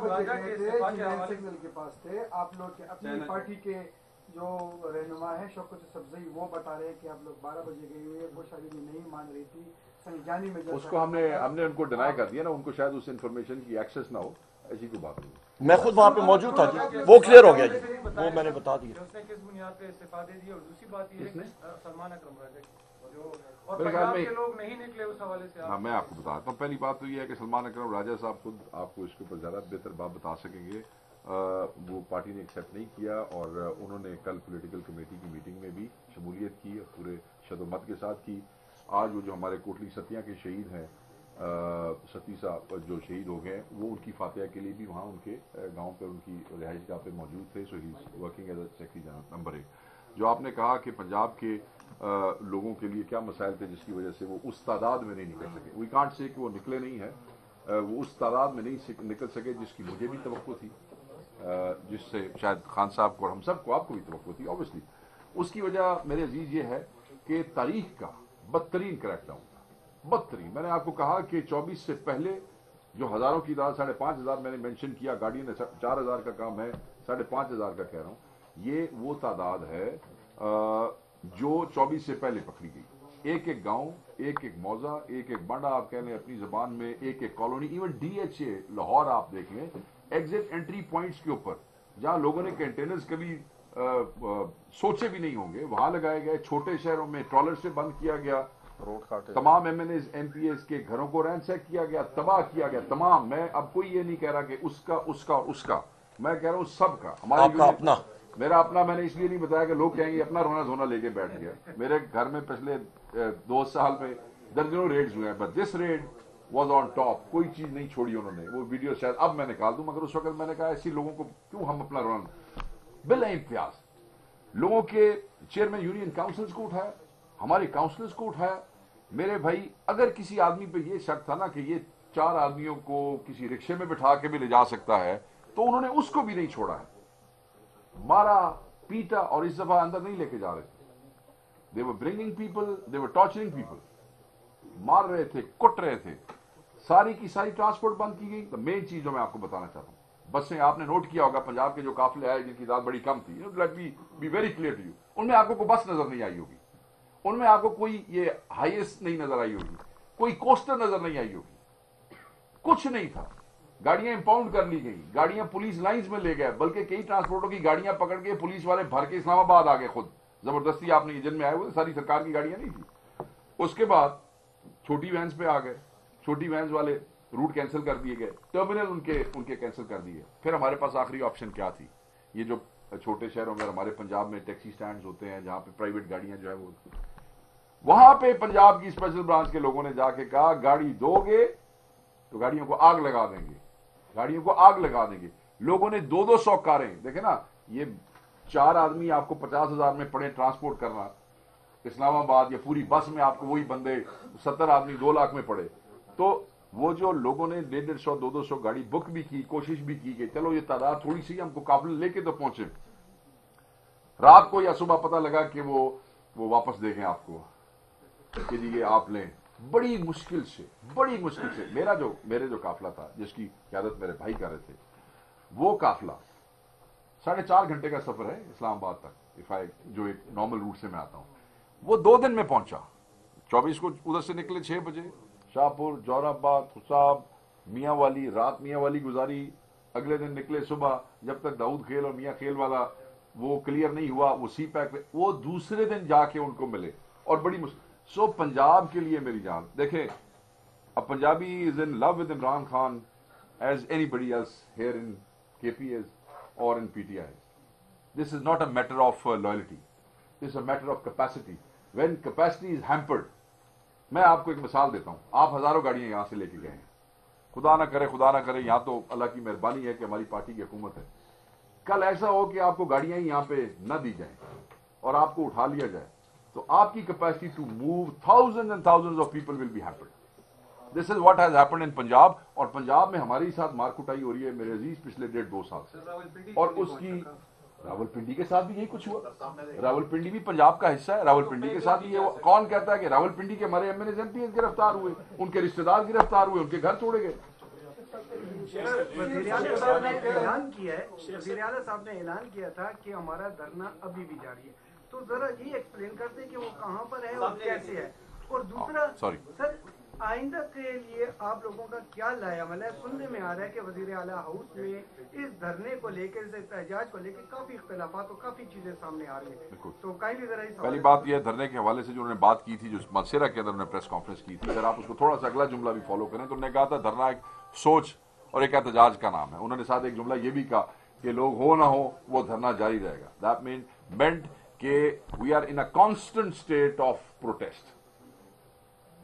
लोग के अपनी पार्टी के जो रहनुमा है शौकत सब्जी वो बता रहे हैं कि आप लोग बारह बजे गए हुए, वो शादी में नहीं मान रही थी, संजानी में उसको हमने हमने उनको डिनाई कर दिया ना, उनको शायद उस इंफॉर्मेशन की एक्सेस ना हो, ऐसी कोई बात नहीं। मैं खुद वहाँ पे मौजूद था जी, वो क्लियर हो गया जी, वो मैंने बता दिया उसने किस बुनियाद पे इस्तीफा दे दिया। और दूसरी बात ये है सलमान अकरम जो और पंजाब के लोग नहीं निकले उस हवाले से। हाँ, मैं आपको बताता हूँ। पहली बात तो ये है कि सलमान अकरम राजा साहब खुद आपको इसके ऊपर ज़्यादा बेहतर बात बता सकेंगे, आ, वो पार्टी ने एक्सेप्ट नहीं किया, और उन्होंने कल पॉलिटिकल कमेटी की मीटिंग में भी शमूलियत की, पूरे शदोमत के साथ की। आज वो जो हमारे कोटली सतिया के शहीद हैं, सती साहब जो शहीद हो गए, वो उनकी फातिहा के लिए भी वहाँ उनके गांव पर उनकी रिहाइश गाह पर मौजूद थे। So he is working as a secretary general. Number एक, जो आपने कहा कि पंजाब के आ, लोगों के लिए क्या मसाइल थे जिसकी वजह से वो उस तादाद में नहीं निकल सके, वी कांट से कि वो निकले नहीं है, आ, वो उस तादाद में नहीं निकल सके जिसकी मुझे भी तवक्को थी, जिससे शायद खान साहब को और हम सब को आपको भी तवक्को थी ऑब्वियसली। उसकी वजह मेरे अजीज़ ये है कि तारीख का बदतरीन क्रैकडाउन था, बदतरीन। मैंने आपको कहा कि चौबीस से पहले जो हज़ारों की तादाद साढ़े पाँच हज़ार मैंने मेंशन किया, गाड़ी ने चार हज़ार का काम है, साढ़े पाँच हज़ार का कह रहा हूँ, ये वो तादाद है आ, जो चौबीस से पहले पकड़ी गई। एक एक गांव, एक एक मौजा, एक एक बांडा, आप कह लें अपनी जबान में, एक एक कॉलोनी, इवन डीएचए लाहौर आप देख लें, एग्जिट एंट्री पॉइंट्स के ऊपर जहां लोगों ने कंटेनर्स कभी आ, आ, सोचे भी नहीं होंगे वहां लगाए गए। छोटे शहरों में ट्रॉलर से बंद किया गया रोड, तमाम M N S M P S के घरों को रैनसैक किया गया, तबाह किया गया तमाम। मैं अब कोई ये नहीं कह रहा कि उसका उसका उसका, मैं कह रहा हूँ सबका, हमारा अपना, मेरा अपना। मैंने इसलिए नहीं बताया कि लोग कहेंगे अपना रोना धोना लेके बैठ गया। मेरे घर में पिछले दो साल में दर्जनों रेड्स हुए हैं, but this raid was on top, कोई चीज़ नहीं छोड़ी उन्होंने। वो वीडियो शायद अब मैं निकाल दूं, मगर उस वक्त मैंने कहा ऐसे लोगों को क्यों हम अपना रोना। बिल इम्तियाज लोगों के चेयरमैन यूनियन काउंसिल्स को उठाया, हमारे काउंसिलर्स को उठाया। मेरे भाई, अगर किसी आदमी पे ये शक था ना कि ये चार आदमियों को किसी रिक्शे में बिठा के भी ले जा सकता है, तो उन्होंने उसको भी नहीं छोड़ा है, मारा, पीटा, और इस दफा अंदर नहीं लेके जा रहे थे। They were bringing people, they were torturing people, मार रहे थे, कुट रहे थे। सारी की सारी ट्रांसपोर्ट बंद की गई। तो मेन चीज जो मैं आपको बताना चाहता हूं, बसें आपने नोट किया होगा पंजाब के जो काफिले आए जिनकी तादाद बड़ी कम थी, let me be very clear to you, उनमें आपको कोई बस नजर नहीं आई होगी, उनमें आपको कोई ये हाईएस्ट नहीं नजर आई होगी, कोई कोस्टर नजर नहीं आई होगी, कुछ नहीं था। गाड़ियां इंपाउंड कर ली गई, गाड़ियां पुलिस लाइंस में ले गए, बल्कि कई ट्रांसपोर्टों की गाड़ियां पकड़ के पुलिस वाले भर के इस्लामाबाद आ गए खुद, जबरदस्ती आपने ये जिनमें आए हुए सारी सरकार की गाड़ियां नहीं थी। उसके बाद छोटी वैंस पे आ गए, छोटी वैंस वाले रूट कैंसिल कर दिए गए, टर्मिनल उनके उनके कैंसिल कर दिए। फिर हमारे पास आखिरी ऑप्शन क्या थी? ये जो छोटे शहरों में हमारे पंजाब में टैक्सी स्टैंड्स होते हैं जहाँ पे प्राइवेट गाड़ियाँ जो है वो, वहाँ पे पंजाब की स्पेशल ब्रांच के लोगों ने जाके कहा गाड़ी दोगे तो गाड़ियों को आग लगा देंगे, गाड़ियों को आग लगा देंगे। लोगों ने दो दो सौ कारें, देखे ना, ये चार आदमी आपको पचास हजार में पड़े ट्रांसपोर्ट करना इस्लामाबाद, या पूरी बस में आपको वही बंदे सत्तर आदमी दो लाख में पड़े। तो वो जो लोगों ने डेढ़ डेढ़ सौ दो दो सौ गाड़ी बुक भी की, कोशिश भी की कि चलो ये तादाद थोड़ी सी हमको काबुल लेके तो पहुंचे, रात को या सुबह पता लगा कि वो वो वापस दे गए आपको कि जी ये आप लें। बड़ी मुश्किल से बड़ी मुश्किल से मेरा जो मेरे जो काफिला था जिसकी क्यादत मेरे भाई कर रहे थे, वो काफिला साढ़े चार घंटे का सफर है इस्लामाबाद तक, इफ आई जो एक नॉर्मल रूट से मैं आता हूँ, वो दो दिन में पहुंचा। चौबीस को उधर से निकले छह बजे, शाहपुर, जौराबाद, खुसाब, मियाँ वाली, रात मियाँ वाली गुजारी, अगले दिन निकले सुबह, जब तक दाऊद खेल और मियाँ खेल वाला वो क्लियर नहीं हुआ, वो सी पैक में, वो दूसरे दिन जाके उनको मिले और बड़ी मुश्किल। सो पंजाब के लिए मेरी जान, देखें अब Punjabi is in love with Imran Khan as anybody else here in K P S और in P T I. This is not a matter of loyalty, this a matter of capacity. When capacity is hampered, मैं आपको एक मिसाल देता हूँ, आप हज़ारों गाड़ियाँ यहाँ से लेके गए हैं, खुदा ना करे खुदा ना करे, यहाँ तो अल्लाह की मेहरबानी है कि हमारी पार्टी की हुकूमत है, कल ऐसा हो कि आपको गाड़ियाँ ही यहाँ पे ना दी जाएं और आपको उठा लिया जाए, तो आपकी capacity to move thousand and thousand of people will be happened. This is what has happened in Punjab. और पंजाब में हमारे साथ मारकुटाई हो रही है मेरे अजीज पिछले डेढ़ दो साल से, और उसकी रावलपिंडी के साथ भी यही कुछ हुआ। रावलपिंडी भी पंजाब का हिस्सा है, रावलपिंडी के साथ भी ये, कौन कहता है कि रावलपिंडी के हमारे एमएनएस एमपी गिरफ्तार हुए, उनके रिश्तेदार गिरफ्तार हुए, उनके घर छोड़े गए। ऐलान किया है वज़ीर आला साहब ने, ऐलान किया था कि हमारा धरना अभी भी जारी है, तो जरा ये एक्सप्लेन कर दें कि वो कहाँ पर है और कैसे है। और दूसरा सर, आइंदा के लिए आप लोगों का क्या लायामल है? सुनने में आ रहा है कि वज़ीर आला हाउस में इस धरने को लेकर, इस एहतजाज को लेकर काफी इख्तलाफात और काफी चीजें सामने आ रही हैं, तो काइंडली जरा इस पहली बात यह धरने के हवाले से जो उन्होंने बात की थी, जो मासेरा के अंदर उन्होंने प्रेस कॉन्फ्रेंस की थी, अगर आप उसको थोड़ा सा अगला जुमला भी फॉलो करें तो उन्होंने कहा था धरना एक सोच और एक एहतजाज का नाम है। उन्होंने साथ एक जुमला ये भी कहा कि लोग हो ना हो वो धरना जारी रहेगा। दैट मीन मेंट के we are in a constant state of protest.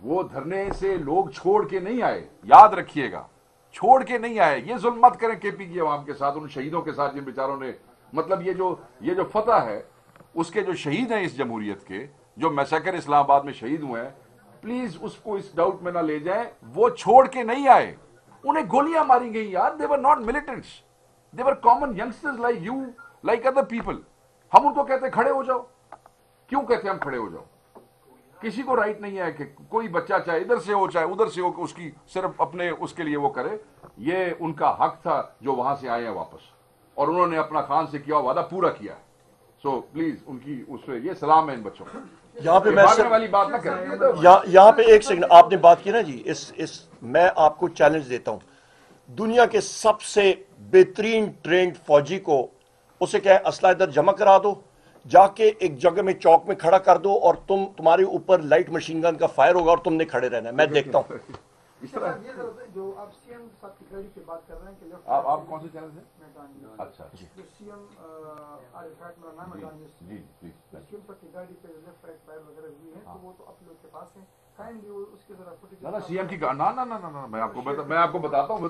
वो धरने से लोग छोड़ के नहीं आए, याद रखिएगा, छोड़ के नहीं आए। ये जुल्म मत करें केपी की आवाम के साथ, उन शहीदों के साथ जिन बेचारों ने, मतलब ये जो ये जो फतह है उसके जो शहीद हैं इस जमहूरियत के, जो मैसेकर इस्लामाबाद में शहीद हुए हैं, प्लीज उसको इस डाउट में ना ले जाएं, वो छोड़ के नहीं आए, उन्हें गोलियां मारी गई यार। They were not militants, they were common youngsters like you, like other people. हम उनको कहते खड़े हो जाओ, क्यों कहते हम खड़े हो जाओ? किसी को राइट नहीं है कि कोई बच्चा चाहे इधर से हो चाहे उधर से हो, उसकी सिर्फ अपने उसके लिए वो करे। ये उनका हक था जो वहां से आए हैं वापस, और उन्होंने अपना खान से किया वादा पूरा किया है। सो so, प्लीज उनकी उसमें ये सलाम है इन बच्चों को। यहाँ पे मैं वाली बात ना करें, यहाँ पे एक सेकंड, आपने बात की ना जी, इस इस मैं आपको चैलेंज देता हूँ, दुनिया के सबसे बेहतरीन ट्रेंड फौजी को उसे क्या असला इधर जमा करा दो, जाके एक जगह में चौक में खड़ा कर दो और तुम तुम्हारे ऊपर लाइट मशीन गन का फायर होगा और तुमने खड़े रहना है। मैं देखता हूँ। मैं आपको बताता हूँ,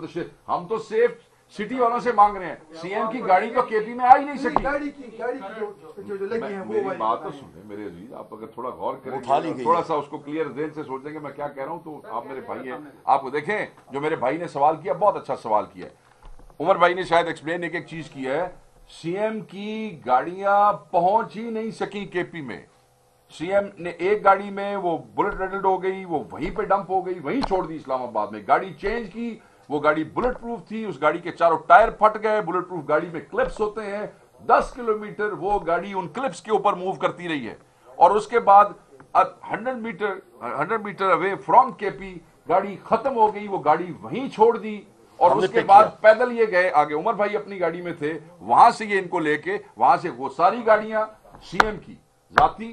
हम तो सेफ सिटी वालों से मांग रहे हैं, सीएम की गाड़ी तो केपी में आ ही नहीं सकी। गाड़ी की गाड़ी की जो जो लगी है वो मेरी बात तो सुने मेरे अजीज, आप अगर थोड़ा गौर करें, थोड़ा सा उसको क्लियर दिल से सोचेंगे मैं क्या कह रहा हूँ, तो आप मेरे भाई हैं। आपको देखें जो मेरे भाई ने सवाल किया, बहुत अच्छा सवाल किया है उमर भाई ने, शायद एक्सप्लेन एक एक चीज की है। सीएम की गाड़ियां पहुंच ही नहीं सकी केपी में, सीएम ने एक गाड़ी में वो बुलेट रेडल्ड हो गई, वो वहीं पे डंप हो गई, वहीं छोड़ दी इस्लामाबाद में, गाड़ी चेंज की वो गाड़ी बुलेट प्रूफ थी, उस गाड़ी के चारों टायर फट गए, बुलेट प्रूफ गाड़ी में क्लिप्स होते हैं, दस किलोमीटर वो गाड़ी उन क्लिप्स के ऊपर मूव करती रही है और उसके बाद hundred metre hundred metre away from KP गाड़ी खत्म हो गई, वो गाड़ी वहीं छोड़ दी और उसके बाद पैदल ये गए आगे। उमर भाई अपनी गाड़ी में थे, वहां से ये इनको लेके वहां से वो सारी गाड़ियां सीएम की जाती,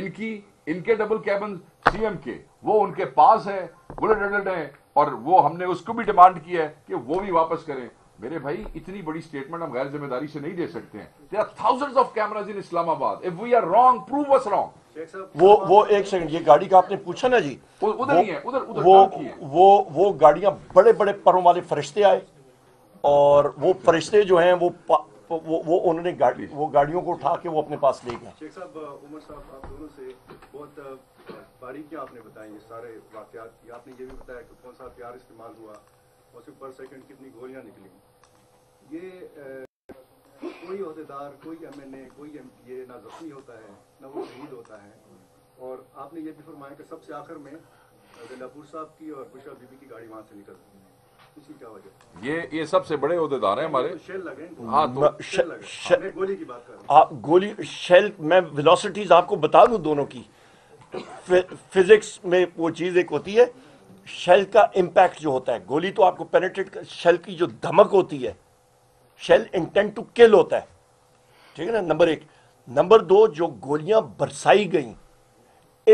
इनकी इनके डबल कैबिन सीएम के वो उनके पास है, बुलेट हेड है और वो हमने उसको भी डिमांड किया है कि वो भी वापस करें। मेरे भाई इतनी बड़ी स्टेटमेंट हम गैर जिम्मेदारी से नहीं दे सकते हैं। There are thousands of cameras in Islamabad, if we are wrong prove us wrong. वो वो एक सेकंड, ये गाड़ी का आपने पूछा ना जी, उधर नहीं है, उधर उधर वो वो वो गाड़ियां बड़े बड़े परों वाले फरिश्ते आए और वो फरिश्ते जो हैं वो वो वो उन्होंने गाड़ी वो गाड़ियों को उठा के वो अपने पास ले गए। शेख साहब, उमर साहब, आप दोनों से बहुत बारीकियां आपने बताई ये सारे वाकयात की, आपने ये भी बताया कि कौन सा प्यार इस्तेमाल हुआ, उसमें पर सेकंड कितनी गोलियां निकली। ये कोई अहदेदार, कोई एम एन ए, कोई एम पी ए ना जख्मी होता है ना वो शहीद होता है। और आपने ये भी फरमाया कि सबसे आखिर में गंडापुर साहब की और बुशरा बीबी की गाड़ी वहां से निकल गई, इसकी क्या वजह? ये ये सबसे बड़े अहदेदार हैं हमारे। तो शेल लगे, हाँ तो शेल लगे, गोली की बात कर रहे हैं आप, गोली शेल। मैं वेलोसिटीज आपको बता दूं दोनों की, फिजिक्स में वो चीज़ एक होती है, शेल का इम्पैक्ट जो होता है, गोली तो आपको पेनिट्रेट, शेल की जो धमक होती है, शेल इंटेंट टू किल होता है, ठीक है ना, नंबर एक। नंबर दो, जो गोलियां बरसाई गई,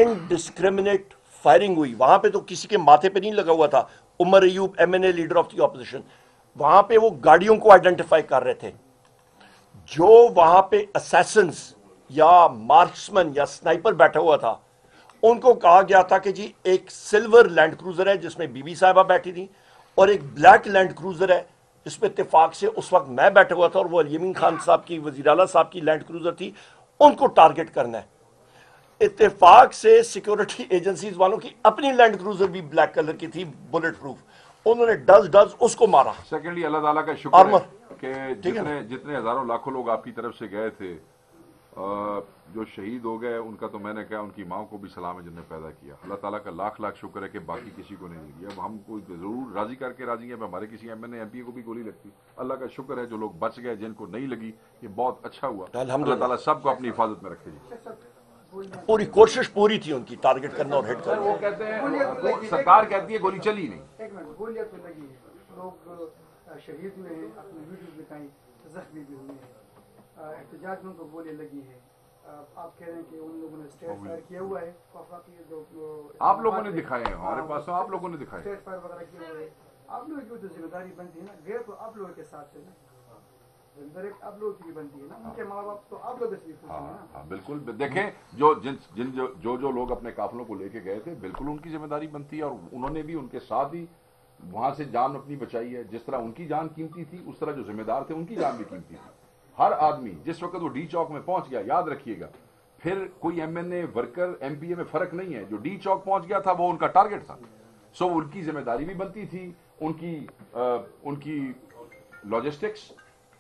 इनडिस्क्रिमिनेट फायरिंग हुई, वहां पे तो किसी के माथे पे नहीं लगा हुआ था। उमर अयूब M N A leader of the opposition, वहां पे वो गाड़ियों को आइडेंटिफाई कर रहे थे। जो वहां पे असैसिन्स या मार्क्समैन या स्नाइपर बैठा हुआ था, उनको कहा गया था कि जी एक सिल्वर लैंड क्रूजर है जिसमें बीबी साहिबा बैठी थी और एक ब्लैक लैंड क्रूजर है, इसमें इत्तेफाक से उस वक्त मैं बैठा हुआ था और वो अली अमीन खान साहब की, वज़ीर आला साहब की लैंड क्रूजर थी, उनको टारगेट करना है। इत्तेफाक से सिक्योरिटी एजेंसीज वालों की अपनी लैंड क्रूजर भी ब्लैक कलर की थी, बुलेट प्रूफ, उन्होंने डज डज उसको मारा। सेकेंडली, अल्लाह ताला का शुक्र है कि जितने जितने हजारों लाखों लोग आपकी तरफ से गए थे, जो शहीद हो गए उनका तो मैंने कहा उनकी माओं को भी सलाम है जिनने पैदा किया। अल्लाह ताला का लाख लाख शुक्र है कि बाकी किसी को नहीं लगी। अब हमको ज़रूर राजी करके राजी है, हमारे किसी M N A M P A को भी गोली लगती, अल्लाह का शुक्र है जो लोग बच गए, जिनको नहीं लगी, ये बहुत अच्छा हुआ। अल्लाह ताला सबको अपनी हिफाजत में रखे। पूरी कोशिश पूरी थी उनकी, टारगेट करना और हिट करना। वो कहते हैं, सरकार कहती है गोली चली नहीं, लोग शहीद हुए हैं, अपने वीडियोस दिखाई, जख्मी भी हुए हैं, एहतजाज में उनको गोली लगी है। आप कह रहे हैं कि उन लोगों ने स्टेट फायर किया हुआ है, आप लोगों ने दिखाए हैं, हमारे पास आप लोगों ने दिखाए, स्टेट फायर वगैरह किया हुआ है। आप लोगों की तो जिम्मेदारी बनती है ना, गैर तो आप लोगों के साथ है ना, जिम्मेदारी आप लोगों की बनती है ना, उनके माँ बाप तो आप लोगों से भी पूछेंगे ना। बिल्कुल, देखें जो जिन जिन जो जो लोग अपने काफिलों को लेके गए थे, बिल्कुल उनकी जिम्मेदारी बनती है और उन्होंने भी उनके साथ ही वहाँ से जान अपनी बचाई है। जिस तरह उनकी जान कीमती थी, उस तरह जो जिम्मेदार थे उनकी जान भी कीमती थी। हर आदमी जिस वक्त वो डी चौक में पहुंच गया, याद रखिएगा, फिर कोई M N A worker M P A में फर्क नहीं है, जो डी चौक पहुंच गया था वो उनका टारगेट था। सो उनकी जिम्मेदारी भी बनती थी, उनकी आ, उनकी लॉजिस्टिक्स,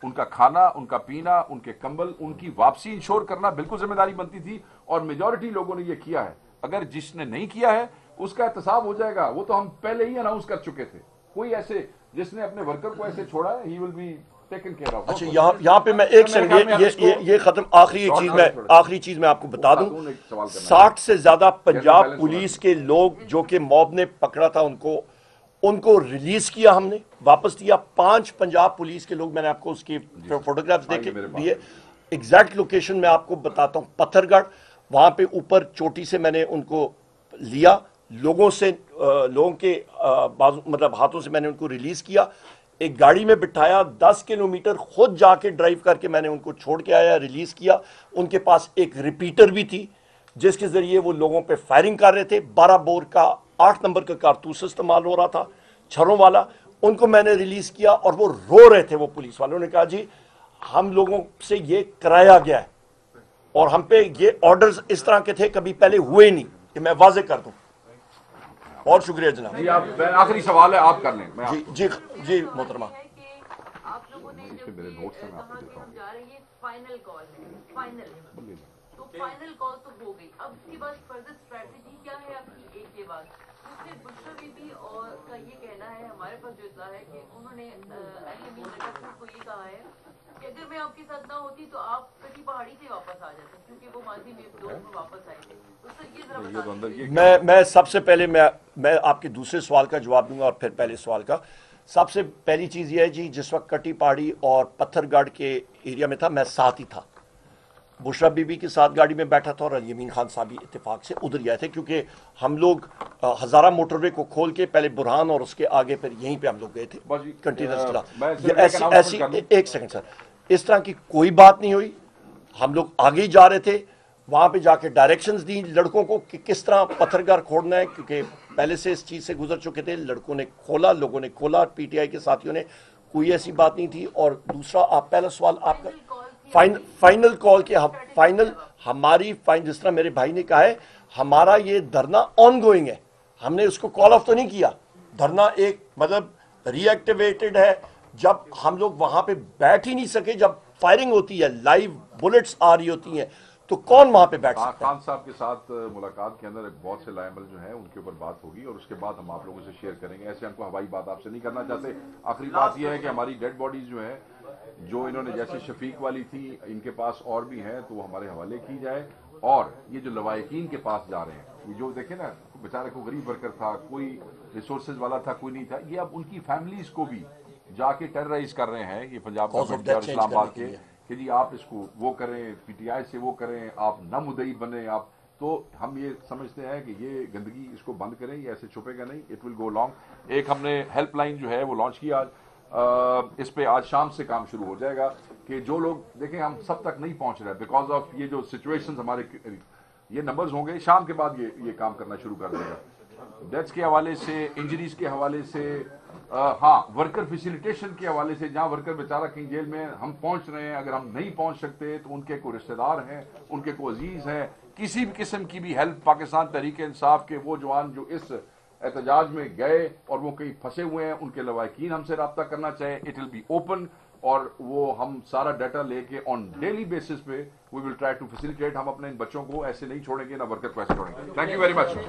उनका खाना, उनका पीना, उनके कंबल, उनकी वापसी इंश्योर करना बिल्कुल जिम्मेदारी बनती थी और मेजॉरिटी लोगों ने ये किया है। अगर जिसने नहीं किया है उसका एहतसाब हो जाएगा, वो तो हम पहले ही अनाउंस कर चुके थे। कोई ऐसे जिसने अपने वर्कर को ऐसे छोड़ा है, he will be taken care of. अच्छा, यहाँ यहाँ पे मैं एक सेकंड, ये ये ये खत्म, आखिरी चीज मैं आखिरी चीज मैं आपको बता दूं, साठ से ज्यादा पंजाब पुलिस के लोग जो कि मॉब ने पकड़ा था, उनको उनको रिलीज किया, हमने वापस दिया। पांच पंजाब पुलिस के लोग, मैंने आपको उसकी फोटोग्राफ्स देखे दिए, एग्जैक्ट लोकेशन मैं आपको बताता हूँ, पत्थरगढ़। वहाँ पे ऊपर चोटी से मैंने उनको लिया, लोगों से, लोगों के बाजू मतलब हाथों से मैंने उनको रिलीज किया, एक गाड़ी में बिठाया, दस किलोमीटर खुद जाके ड्राइव करके मैंने उनको छोड़ के आया, रिलीज किया। उनके पास एक रिपीटर भी थी जिसके ज़रिए वो लोगों पे फायरिंग कर रहे थे। बारह बोर का आठ नंबर का कारतूस इस्तेमाल हो रहा था, छरों वाला, उनको मैंने रिलीज़ किया और वो रो रहे थे। वो पुलिस वालों ने कहा जी हम लोगों से ये कराया गया है और हम पे ये ऑर्डर्स इस तरह के थे, कभी पहले हुए नहीं, कि मैं वाजे कर दूँ। बहुत शुक्रिया जनाब जी, आप आखिरी सवाल है आप कर लें। मैं जी जी जी मोहतरमा, आप लोगों ने मेरे नोट्स में आपको देता हूं, जा रही है फाइनल कॉल है, फाइनल तो फाइनल कॉल तो हो गई, अब इसके बाद फर्दर स्ट्रेटजी क्या है आपकी? एक के बाद देखिए बुशरा बीबी और का ये कहना है, हमारे पास जो इतला है कि उन्होंने अली अमीन गंडापुर को ये कहा है कि अगर मैं आपके साथ ना होती तो आप कटी पहाड़ी से वापस आ जाते, क्योंकि वो माजी में दौर में वापस आए थे। तो सर ये जरा बता दीजिए। मैं मैं सबसे पहले मैं मैं आपके दूसरे सवाल का जवाब दूंगा और फिर पहले सवाल का। सबसे पहली चीज़ ये है जी, जिस वक्त कटी पहाड़ी और पत्थरगढ़ के एरिया में था, मैं साथ ही था, बुशरा बीबी के साथ गाड़ी में बैठा था और अली अमीन खान साहब भी इत्तेफाक से उधर गए थे, क्योंकि हम लोग हज़ारा मोटरवे को खोल के पहले बुरहान और उसके आगे फिर यहीं पे हम लोग गए थे कंटेनर। ऐसी ऐसी एक सेकंड सर, इस तरह की कोई बात नहीं हुई, हम लोग आगे ही जा रहे थे, वहाँ पे जाके डायरेक्शंस दी लड़कों को कि किस तरह पत्थरगार खोलना है, क्योंकि पहले से इस चीज़ से गुजर चुके थे। लड़कों ने खोला, लोगों ने खोला, पी टी आई के साथियों ने, कोई ऐसी बात नहीं थी। और दूसरा आप पहला सवाल आपका फाइनल फाइनल कॉल के हम फाइनल हमारी फाइनल जिस तरह मेरे भाई ने कहा है, हमारा ये धरना ऑनगोइंग है, हमने उसको कॉल ऑफ तो नहीं किया। धरना एक मतलब रिएक्टिवेटेड है, जब हम लोग वहाँ पे बैठ ही नहीं सके, जब फायरिंग होती है, लाइव बुलेट्स आ रही होती हैं, तो कौन वहाँ पे बैठ सकता है। खान साहब के साथ मुलाकात के अंदर बहुत से लाइमल जो हैं उनके ऊपर बात होगी और उसके बाद हम आप लोगों से शेयर करेंगे। ऐसे हमको हवाई बात आपसे नहीं करना चाहते। आखिरी बात यह है कि हमारी डेड बॉडीज जो हैं, जो इन्होंने जैसे शफीक वाली थी, इनके पास और भी हैं, तो वो हमारे हवाले की जाए। और ये जो लवाकिन के पास जा रहे हैं, ये जो देखे ना बेचारे को गरीब वर्कर था, कोई रिसोर्सेज वाला था, कोई नहीं था, ये अब उनकी फैमिलीज को भी जाके टेरराइज कर रहे हैं। ये पंजाब और इस्लामाबाद के कि जी आप इसको वो करें, पीटीआई से वो करें, आप न मुद्दई बने आप। तो हम ये समझते हैं कि ये गंदगी इसको बंद करें, ये ऐसे छुपेगा नहीं, इट विल गो लॉन्ग। एक हमने हेल्पलाइन जो है वो लॉन्च किया आज, आ, इस पे आज शाम से काम शुरू हो जाएगा कि जो लोग देखें हम सब तक नहीं पहुंच रहे बिकॉज ऑफ ये जो सिचुएशंस हमारे, ये नंबर्स होंगे शाम के बाद ये ये काम करना शुरू कर देगा। डेथ्स के हवाले से, इंजरीज के हवाले से, आ, हाँ वर्कर फैसिलिटेशन के हवाले से, जहाँ वर्कर बेचारा कहीं जेल में, हम पहुंच रहे हैं, अगर हम नहीं पहुंच सकते तो उनके कोई रिश्तेदार हैं, उनके कोई अजीज हैं, किसी भी किस्म की भी हेल्प। पाकिस्तान तहरीक-ए-इंसाफ के वो जवान जो इस एहतजाज में गए और वो कहीं फंसे हुए हैं, उनके लवाकिन हमसे रब्ता करना चाहे, इट विल बी ओपन और वो हम सारा डाटा लेके ऑन डेली बेसिस पे we will try to facilitate. हम अपने इन बच्चों को ऐसे नहीं छोड़ेंगे, ना वर्कर को ऐसे छोड़ेंगे। Thank you very much.